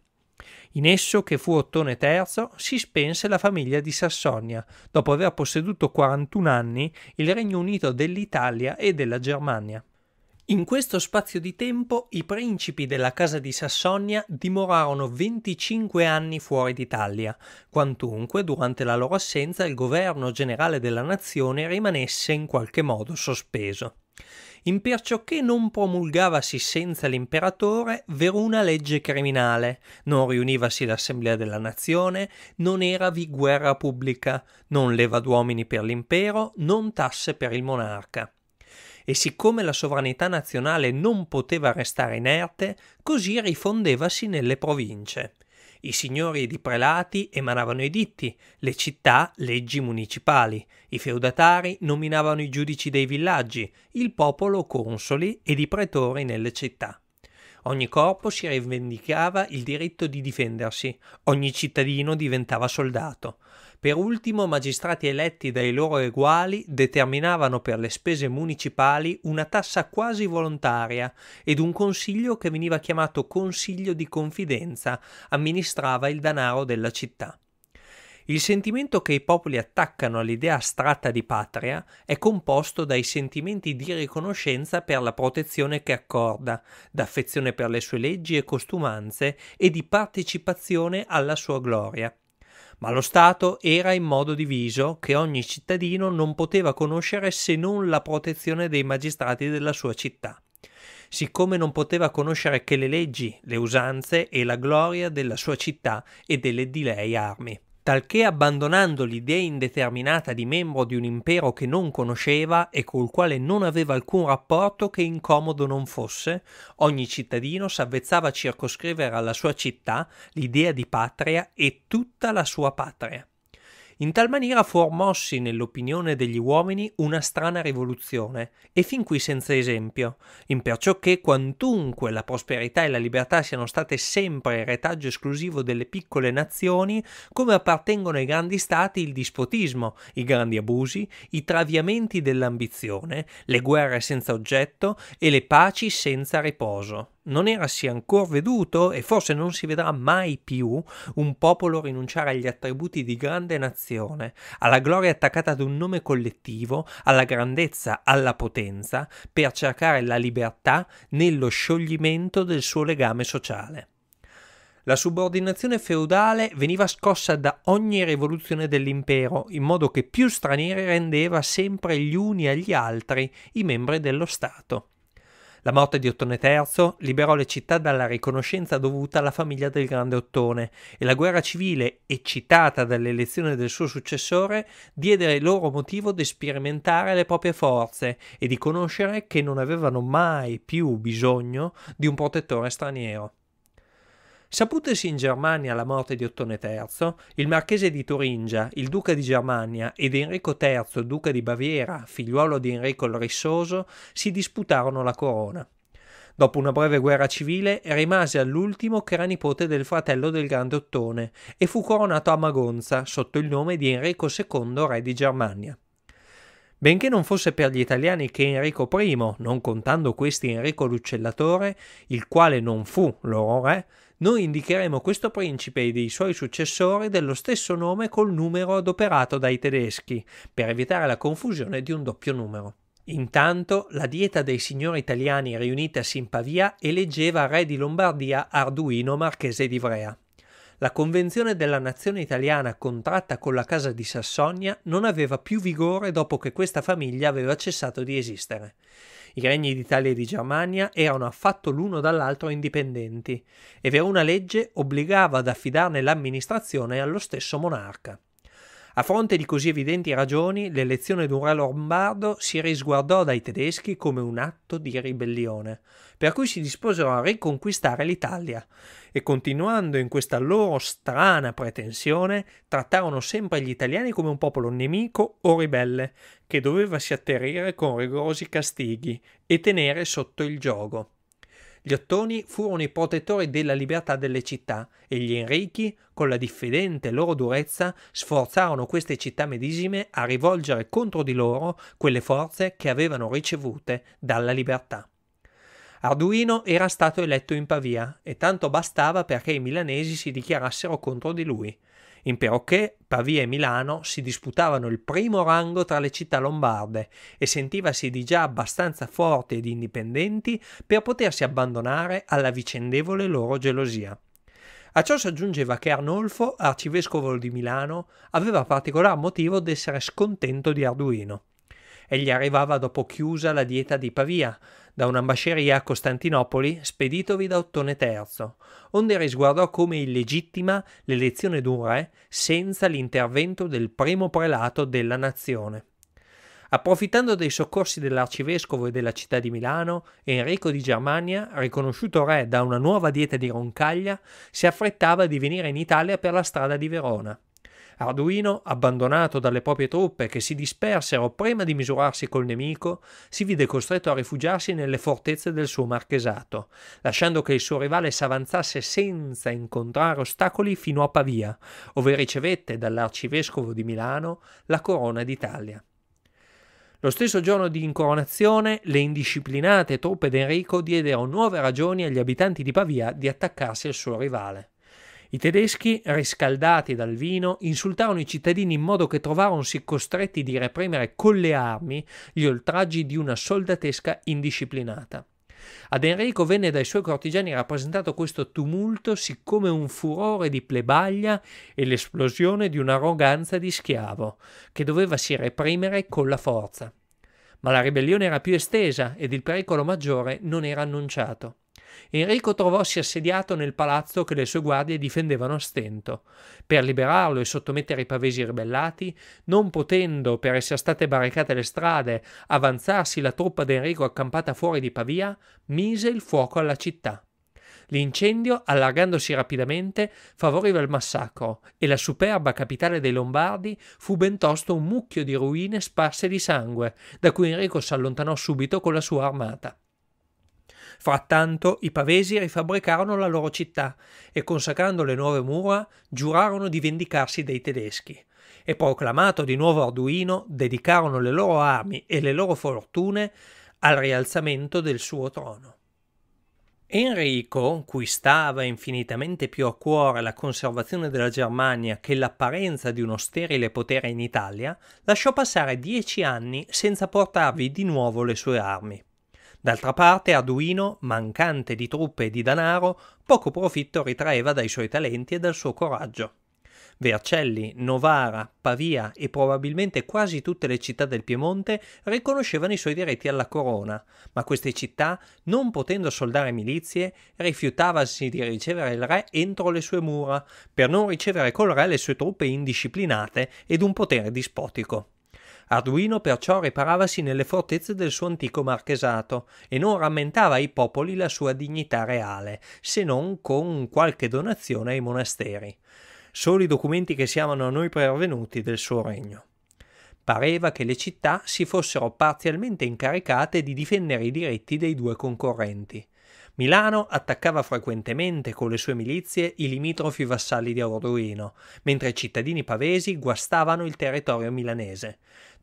In esso, che fu Ottone terzo, si spense la famiglia di Sassonia, dopo aver posseduto quarantuno anni il Regno Unito dell'Italia e della Germania. In questo spazio di tempo i principi della casa di Sassonia dimorarono venticinque anni fuori d'Italia, quantunque durante la loro assenza il governo generale della nazione rimanesse in qualche modo sospeso. imperciò che non promulgavasi senza l'imperatore veruna legge criminale, non riunivasi l'assemblea della nazione, non eravi guerra pubblica, non leva d'uomini per l'impero, non tasse per il monarca. E siccome la sovranità nazionale non poteva restare inerte, così rifondevasi nelle province. I signori ed i prelati emanavano editti, le città leggi municipali, i feudatari nominavano i giudici dei villaggi, il popolo consoli ed i pretori nelle città. Ogni corpo si rivendicava il diritto di difendersi, ogni cittadino diventava soldato. Per ultimo, magistrati eletti dai loro eguali determinavano per le spese municipali una tassa quasi volontaria ed un consiglio che veniva chiamato Consiglio di Confidenza amministrava il danaro della città. Il sentimento che i popoli attaccano all'idea astratta di patria è composto dai sentimenti di riconoscenza per la protezione che accorda, d'affezione per le sue leggi e costumanze e di partecipazione alla sua gloria. Ma lo Stato era in modo diviso che ogni cittadino non poteva conoscere se non la protezione dei magistrati della sua città, siccome non poteva conoscere che le leggi, le usanze e la gloria della sua città e delle di lei armi. Talché abbandonando l'idea indeterminata di membro di un impero che non conosceva e col quale non aveva alcun rapporto che incomodo non fosse, ogni cittadino s'avvezzava a circoscrivere alla sua città l'idea di patria e tutta la sua patria. In tal maniera formossi nell'opinione degli uomini una strana rivoluzione, e fin qui senza esempio, imperciò che quantunque la prosperità e la libertà siano state sempre il retaggio esclusivo delle piccole nazioni, come appartengono ai grandi stati il dispotismo, i grandi abusi, i traviamenti dell'ambizione, le guerre senza oggetto e le paci senza riposo. Non erasi ancor veduto, e forse non si vedrà mai più, un popolo rinunciare agli attributi di grande nazione, alla gloria attaccata ad un nome collettivo, alla grandezza, alla potenza, per cercare la libertà nello scioglimento del suo legame sociale. La subordinazione feudale veniva scossa da ogni rivoluzione dell'impero, in modo che più stranieri rendeva sempre gli uni agli altri i membri dello Stato. La morte di Ottone terzo liberò le città dalla riconoscenza dovuta alla famiglia del grande Ottone e la guerra civile, eccitata dall'elezione del suo successore, diede loro motivo di sperimentare le proprie forze e di conoscere che non avevano mai più bisogno di un protettore straniero. Saputesi in Germania la morte di Ottone terzo, il marchese di Turingia, il duca di Germania, ed Enrico terzo, duca di Baviera, figliuolo di Enrico il Rissoso, si disputarono la corona. Dopo una breve guerra civile rimase all'ultimo che era nipote del fratello del grande Ottone e fu coronato a Magonza sotto il nome di Enrico secondo, re di Germania. Benché non fosse per gli italiani che Enrico primo, non contando questi Enrico l'Uccellatore, il quale non fu loro re, noi indicheremo questo principe ed i suoi successori dello stesso nome col numero adoperato dai tedeschi, per evitare la confusione di un doppio numero. Intanto la dieta dei signori italiani riunitasi in Pavia eleggeva re di Lombardia Arduino Marchese d'Ivrea. La convenzione della nazione italiana contratta con la casa di Sassonia non aveva più vigore dopo che questa famiglia aveva cessato di esistere. I regni d'Italia e di Germania erano affatto l'uno dall'altro indipendenti e Verona legge obbligava ad affidarne l'amministrazione allo stesso monarca. A fronte di così evidenti ragioni, l'elezione di un re lombardo si risguardò dai tedeschi come un atto di ribellione, per cui si disposero a riconquistare l'Italia e, continuando in questa loro strana pretensione, trattarono sempre gli italiani come un popolo nemico o ribelle, che dovevasi atterrire con rigorosi castighi e tenere sotto il giogo. Gli Ottoni furono i protettori della libertà delle città e gli Enrichi, con la diffidente loro durezza, sforzarono queste città medesime a rivolgere contro di loro quelle forze che avevano ricevute dalla libertà. Arduino era stato eletto in Pavia e tanto bastava perché i milanesi si dichiarassero contro di lui, imperoché Pavia e Milano si disputavano il primo rango tra le città lombarde e sentivasi di già abbastanza forti ed indipendenti per potersi abbandonare alla vicendevole loro gelosia. A ciò si aggiungeva che Arnolfo, arcivescovo di Milano, aveva particolar motivo d'essere scontento di Arduino. e gli arrivava dopo chiusa la dieta di Pavia, da un'ambasceria a Costantinopoli, speditovi da Ottone terzo, onde risguardò come illegittima l'elezione d'un re senza l'intervento del primo prelato della nazione. Approfittando dei soccorsi dell'arcivescovo e della città di Milano, Enrico di Germania, riconosciuto re da una nuova dieta di Roncaglia, si affrettava di venire in Italia per la strada di Verona. Arduino, abbandonato dalle proprie truppe che si dispersero prima di misurarsi col nemico, si vide costretto a rifugiarsi nelle fortezze del suo marchesato, lasciando che il suo rivale s'avanzasse senza incontrare ostacoli fino a Pavia, ove ricevette dall'arcivescovo di Milano la corona d'Italia. Lo stesso giorno di incoronazione, le indisciplinate truppe d'Enrico diedero nuove ragioni agli abitanti di Pavia di attaccarsi al suo rivale. I tedeschi, riscaldati dal vino, insultarono i cittadini in modo che trovaronsi costretti di reprimere con le armi gli oltraggi di una soldatesca indisciplinata. Ad Enrico venne dai suoi cortigiani rappresentato questo tumulto siccome un furore di plebaglia e l'esplosione di un'arroganza di schiavo, che dovevasi reprimere con la forza. Ma la ribellione era più estesa ed il pericolo maggiore non era annunciato. Enrico trovòsi assediato nel palazzo che le sue guardie difendevano a stento. Per liberarlo e sottomettere i pavesi ribellati, non potendo, per essere state barricate le strade, avanzarsi la truppa d'Enrico accampata fuori di Pavia, mise il fuoco alla città. L'incendio, allargandosi rapidamente, favoriva il massacro e la superba capitale dei Lombardi fu bentosto un mucchio di ruine sparse di sangue, da cui Enrico s'allontanò subito con la sua armata. Frattanto i pavesi rifabbricarono la loro città e, consacrando le nuove mura, giurarono di vendicarsi dei tedeschi. E proclamato di nuovo Arduino, dedicarono le loro armi e le loro fortune al rialzamento del suo trono. Enrico, cui stava infinitamente più a cuore la conservazione della Germania che l'apparenza di uno sterile potere in Italia, lasciò passare dieci anni senza portarvi di nuovo le sue armi. D'altra parte Arduino, mancante di truppe e di danaro, poco profitto ritraeva dai suoi talenti e dal suo coraggio. Vercelli, Novara, Pavia e probabilmente quasi tutte le città del Piemonte riconoscevano i suoi diritti alla corona, ma queste città, non potendo soldare milizie, rifiutavasi di ricevere il re entro le sue mura, per non ricevere col re le sue truppe indisciplinate ed un potere dispotico. Arduino perciò riparavasi nelle fortezze del suo antico marchesato e non rammentava ai popoli la sua dignità reale, se non con qualche donazione ai monasteri. Solo i documenti che siano a noi pervenuti del suo regno. Pareva che le città si fossero parzialmente incaricate di difendere i diritti dei due concorrenti. Milano attaccava frequentemente con le sue milizie i limitrofi vassalli di Arduino, mentre i cittadini pavesi guastavano il territorio milanese.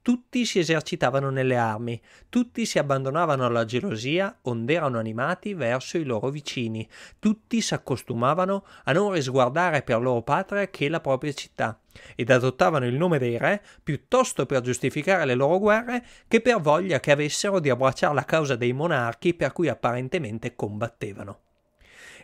Tutti si esercitavano nelle armi, tutti si abbandonavano alla gelosia ond'erano animati verso i loro vicini, tutti s'accostumavano a non risguardare per loro patria che la propria città, ed adottavano il nome dei re piuttosto per giustificare le loro guerre che per voglia che avessero di abbracciare la causa dei monarchi per cui apparentemente combattevano.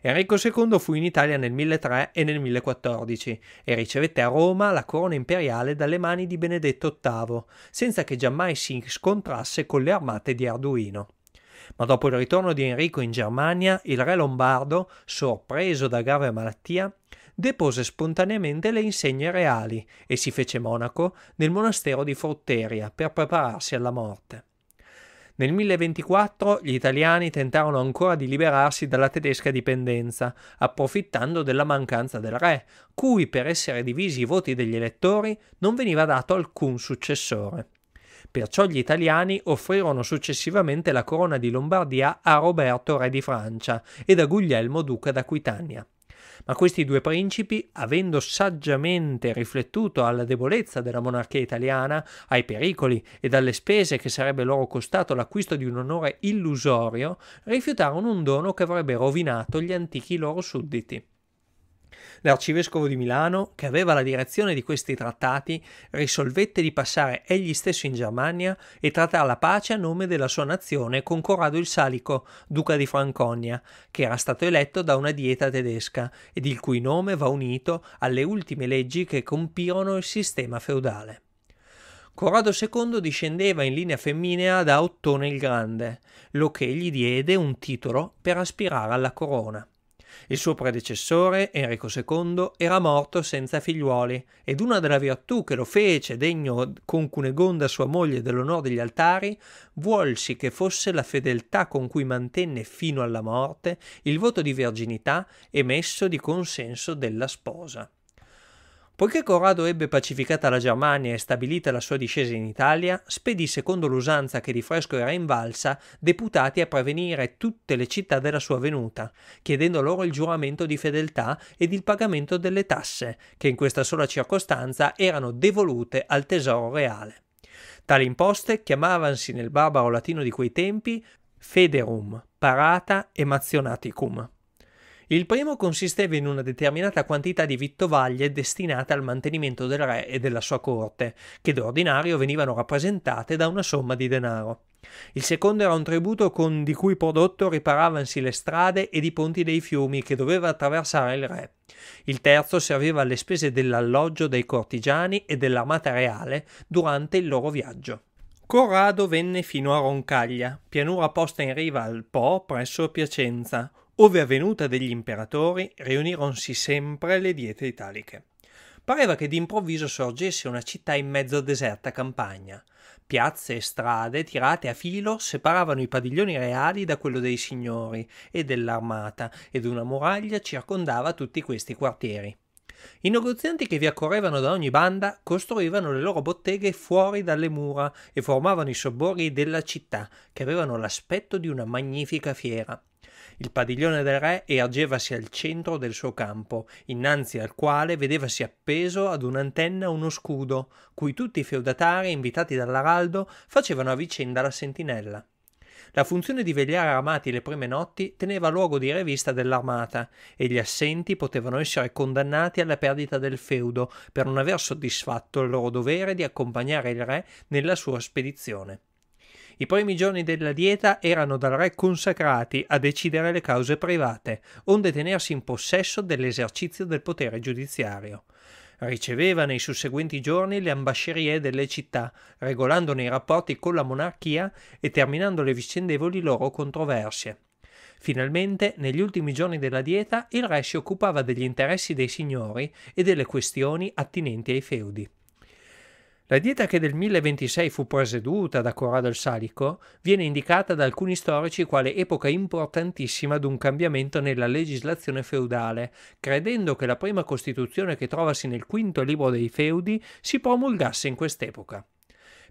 Enrico secondo fu in Italia nel milletre e nel millequattordici e ricevette a Roma la corona imperiale dalle mani di Benedetto ottavo, senza che giammai si scontrasse con le armate di Arduino. Ma dopo il ritorno di Enrico in Germania, il re lombardo, sorpreso da grave malattia, depose spontaneamente le insegne reali e si fece monaco nel monastero di Frutteria per prepararsi alla morte. Nel mille ventiquattro gli italiani tentarono ancora di liberarsi dalla tedesca dipendenza, approfittando della mancanza del re, cui per essere divisi i voti degli elettori non veniva dato alcun successore. Perciò gli italiani offrirono successivamente la corona di Lombardia a Roberto, re di Francia, ed a Guglielmo, duca d'Aquitania. Ma questi due principi, avendo saggiamente riflettuto alla debolezza della monarchia italiana, ai pericoli ed alle spese che sarebbe loro costato l'acquisto di un onore illusorio, rifiutarono un dono che avrebbe rovinato gli antichi loro sudditi. L'arcivescovo di Milano, che aveva la direzione di questi trattati, risolvette di passare egli stesso in Germania e trattare la pace a nome della sua nazione con Corrado il Salico, duca di Franconia, che era stato eletto da una dieta tedesca ed il cui nome va unito alle ultime leggi che compirono il sistema feudale. Corrado secondo discendeva in linea femminea da Ottone il Grande, lo che gli diede un titolo per aspirare alla corona. Il suo predecessore, Enrico secondo, era morto senza figliuoli, ed una delle virtù che lo fece degno con Cunegonda sua moglie dell'onor degli altari, vuolsi che fosse la fedeltà con cui mantenne fino alla morte il voto di verginità emesso di consenso della sposa. Poiché Corrado ebbe pacificata la Germania e stabilita la sua discesa in Italia, spedì, secondo l'usanza che di fresco era invalsa, deputati a prevenire tutte le città della sua venuta, chiedendo loro il giuramento di fedeltà ed il pagamento delle tasse, che in questa sola circostanza erano devolute al tesoro reale. Tali imposte chiamavansi nel barbaro latino di quei tempi federum, parata e mazionaticum. Il primo consisteva in una determinata quantità di vittovaglie destinate al mantenimento del re e della sua corte, che d'ordinario venivano rappresentate da una somma di denaro. Il secondo era un tributo con di cui prodotto riparavansi le strade ed i ponti dei fiumi che doveva attraversare il re. Il terzo serviva alle spese dell'alloggio dei cortigiani e dell'armata reale durante il loro viaggio. Corrado venne fino a Roncaglia, pianura posta in riva al Po presso Piacenza, ove avvenuta degli imperatori riunironsi sempre le diete italiche. Pareva che d'improvviso sorgesse una città in mezzo a deserta campagna. Piazze e strade tirate a filo separavano i padiglioni reali da quello dei signori e dell'armata, ed una muraglia circondava tutti questi quartieri. I negozianti che vi accorrevano da ogni banda costruivano le loro botteghe fuori dalle mura e formavano i sobborghi della città, che avevano l'aspetto di una magnifica fiera. Il padiglione del re ergevasi al centro del suo campo, innanzi al quale vedevasi appeso ad un'antenna uno scudo, cui tutti i feudatari invitati dall'araldo facevano a vicenda la sentinella. La funzione di vegliare armati le prime notti teneva luogo di revista dell'armata, e gli assenti potevano essere condannati alla perdita del feudo per non aver soddisfatto il loro dovere di accompagnare il re nella sua spedizione. I primi giorni della dieta erano dal re consacrati a decidere le cause private, onde tenersi in possesso dell'esercizio del potere giudiziario. Riceveva nei susseguenti giorni le ambascerie delle città, regolandone i rapporti con la monarchia e terminando le vicendevoli loro controversie. Finalmente, negli ultimi giorni della dieta, il re si occupava degli interessi dei signori e delle questioni attinenti ai feudi. La dieta che del mille ventisei fu presieduta da Corrado il Salico viene indicata da alcuni storici quale epoca importantissima ad un cambiamento nella legislazione feudale, credendo che la prima Costituzione che trovasi nel quinto libro dei feudi si promulgasse in quest'epoca.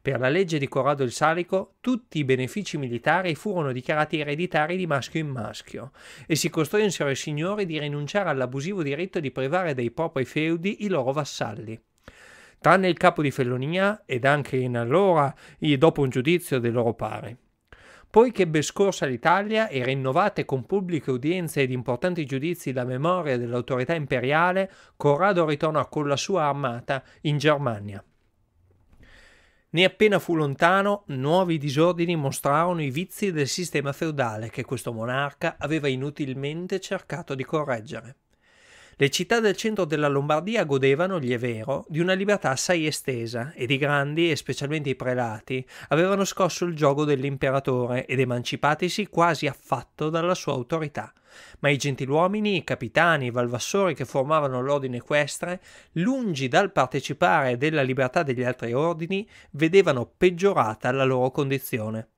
Per la legge di Corrado il Salico tutti i benefici militari furono dichiarati ereditari di maschio in maschio e si costrinsero ai signori di rinunciare all'abusivo diritto di privare dei propri feudi i loro vassalli. Tranne il capo di Fellonia, ed anche in allora, dopo un giudizio dei loro pari. Poi che ebbe scorsa l'Italia e rinnovate con pubbliche udienze ed importanti giudizi la memoria dell'autorità imperiale, Corrado ritornò con la sua armata in Germania. Né appena fu lontano, nuovi disordini mostrarono i vizi del sistema feudale che questo monarca aveva inutilmente cercato di correggere. Le città del centro della Lombardia godevano, gli è vero, di una libertà assai estesa, ed i grandi, e specialmente i prelati, avevano scosso il giogo dell'imperatore ed emancipatisi quasi affatto dalla sua autorità. Ma i gentiluomini, i capitani, i valvassori che formavano l'ordine equestre, lungi dal partecipare della libertà degli altri ordini, vedevano peggiorata la loro condizione.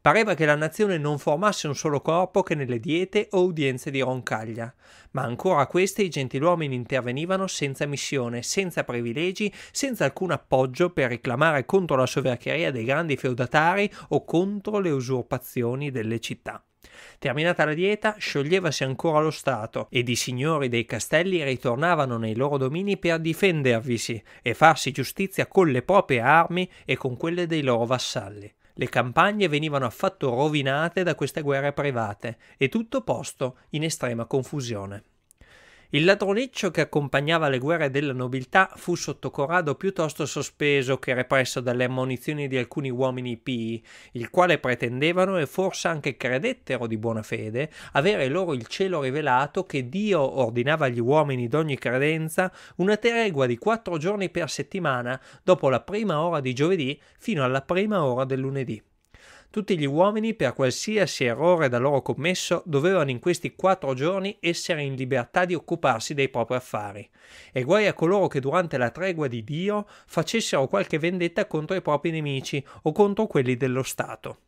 Pareva che la nazione non formasse un solo corpo che nelle diete o udienze di Roncaglia, ma ancora a queste i gentiluomini intervenivano senza missione, senza privilegi, senza alcun appoggio per reclamare contro la soverchieria dei grandi feudatari o contro le usurpazioni delle città. Terminata la dieta, scioglievasi ancora lo Stato, ed i signori dei castelli ritornavano nei loro domini per difendervisi e farsi giustizia con le proprie armi e con quelle dei loro vassalli. Le campagne venivano affatto rovinate da queste guerre private e tutto posto in estrema confusione. Il ladroniccio che accompagnava le guerre della nobiltà fu sotto Corrado piuttosto sospeso che represso dalle ammonizioni di alcuni uomini pii, il quale pretendevano e forse anche credettero di buona fede avere loro il cielo rivelato che Dio ordinava agli uomini d'ogni credenza una tregua di quattro giorni per settimana dopo la prima ora di giovedì fino alla prima ora del lunedì. Tutti gli uomini, per qualsiasi errore da loro commesso, dovevano in questi quattro giorni essere in libertà di occuparsi dei propri affari. E guai a coloro che durante la tregua di Dio facessero qualche vendetta contro i propri nemici o contro quelli dello Stato.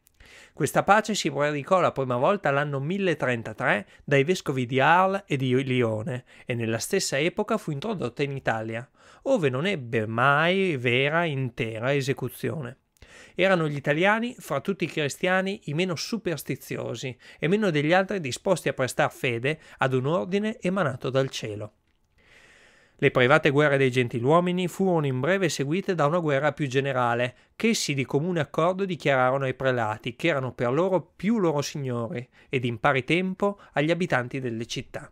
Questa pace si predicò la prima volta l'anno mille trentatré dai vescovi di Arles e di Lione, e nella stessa epoca fu introdotta in Italia, ove non ebbe mai vera intera esecuzione. Erano gli italiani, fra tutti i cristiani, i meno superstiziosi e meno degli altri disposti a prestar fede ad un ordine emanato dal cielo. Le private guerre dei gentiluomini furono in breve seguite da una guerra più generale, che essi di comune accordo dichiararono ai prelati, che erano per loro più loro signori, ed in pari tempo agli abitanti delle città.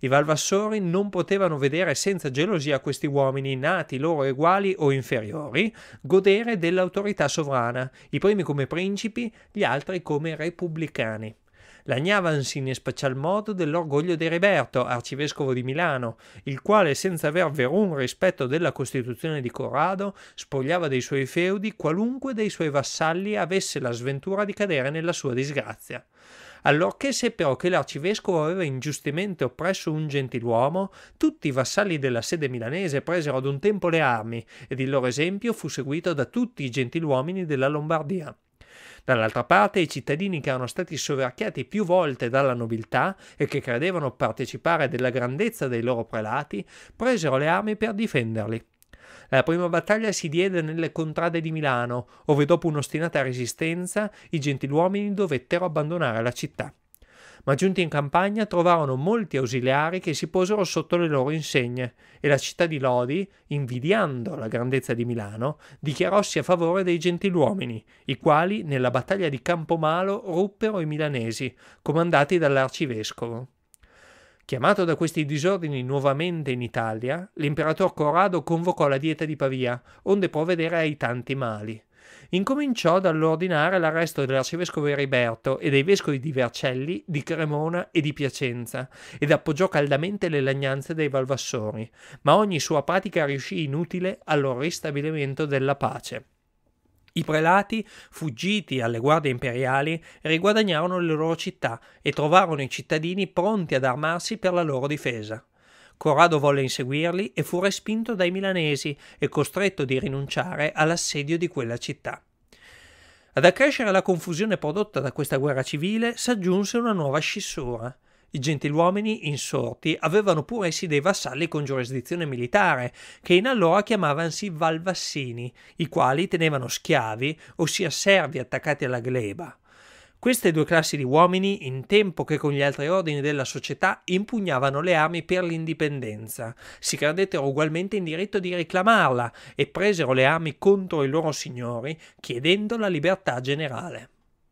I Valvassori non potevano vedere senza gelosia questi uomini, nati loro eguali o inferiori, godere dell'autorità sovrana, i primi come principi, gli altri come repubblicani. Lagnavansi in special modo dell'orgoglio di Roberto, arcivescovo di Milano, il quale, senza aver verun rispetto della Costituzione di Corrado, spogliava dei suoi feudi qualunque dei suoi vassalli avesse la sventura di cadere nella sua disgrazia. Allorché seppero che l'arcivescovo aveva ingiustamente oppresso un gentiluomo, tutti i vassalli della sede milanese presero ad un tempo le armi, ed il loro esempio fu seguito da tutti i gentiluomini della Lombardia. Dall'altra parte, i cittadini che erano stati soverchiati più volte dalla nobiltà e che credevano partecipare della grandezza dei loro prelati, presero le armi per difenderli. La prima battaglia si diede nelle contrade di Milano, ove dopo un'ostinata resistenza i gentiluomini dovettero abbandonare la città. Ma giunti in campagna trovarono molti ausiliari che si posero sotto le loro insegne, e la città di Lodi, invidiando la grandezza di Milano, dichiarossi a favore dei gentiluomini, i quali nella battaglia di Campomalo ruppero i milanesi, comandati dall'arcivescovo. Chiamato da questi disordini nuovamente in Italia, l'imperatore Corrado convocò la dieta di Pavia, onde provvedere ai tanti mali. Incominciò dall'ordinare l'arresto dell'arcivescovo Riberto e dei vescovi di Vercelli, di Cremona e di Piacenza, ed appoggiò caldamente le lagnanze dei Valvassori, ma ogni sua pratica riuscì inutile allo ristabilimento della pace. I prelati, fuggiti alle guardie imperiali, riguadagnarono le loro città e trovarono i cittadini pronti ad armarsi per la loro difesa. Corrado volle inseguirli e fu respinto dai milanesi e costretto di rinunciare all'assedio di quella città. Ad accrescere la confusione prodotta da questa guerra civile s'aggiunse una nuova scissura. I gentiluomini insorti avevano pure essi dei vassalli con giurisdizione militare, che in allora chiamavansi Valvassini, i quali tenevano schiavi, ossia servi attaccati alla gleba. Queste due classi di uomini, in tempo che con gli altri ordini della società impugnavano le armi per l'indipendenza, si credettero ugualmente in diritto di reclamarla e presero le armi contro i loro signori, chiedendo la libertà generale.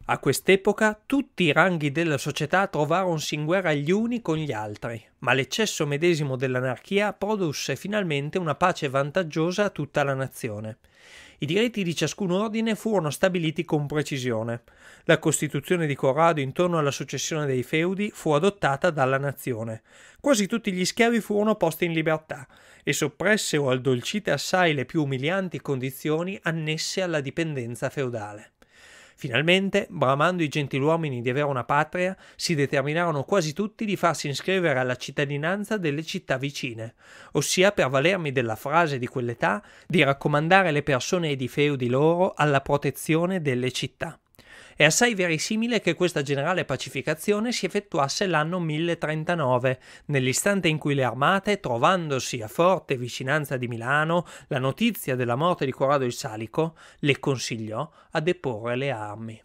A quest'epoca tutti i ranghi della società trovaronsi in guerra gli uni con gli altri, ma l'eccesso medesimo dell'anarchia produsse finalmente una pace vantaggiosa a tutta la nazione. I diritti di ciascun ordine furono stabiliti con precisione. La Costituzione di Corrado intorno alla successione dei feudi fu adottata dalla nazione. Quasi tutti gli schiavi furono posti in libertà e soppresse o addolcite assai le più umilianti condizioni annesse alla dipendenza feudale. Finalmente, bramando i gentiluomini di avere una patria, si determinarono quasi tutti di farsi iscrivere alla cittadinanza delle città vicine, ossia, per valermi della frase di quell'età, di raccomandare le persone ed i feudi loro alla protezione delle città. È assai verisimile che questa generale pacificazione si effettuasse l'anno mille trentanove, nell'istante in cui le armate, trovandosi a forte vicinanza di Milano, la notizia della morte di Corrado il Salico, le consigliò a deporre le armi.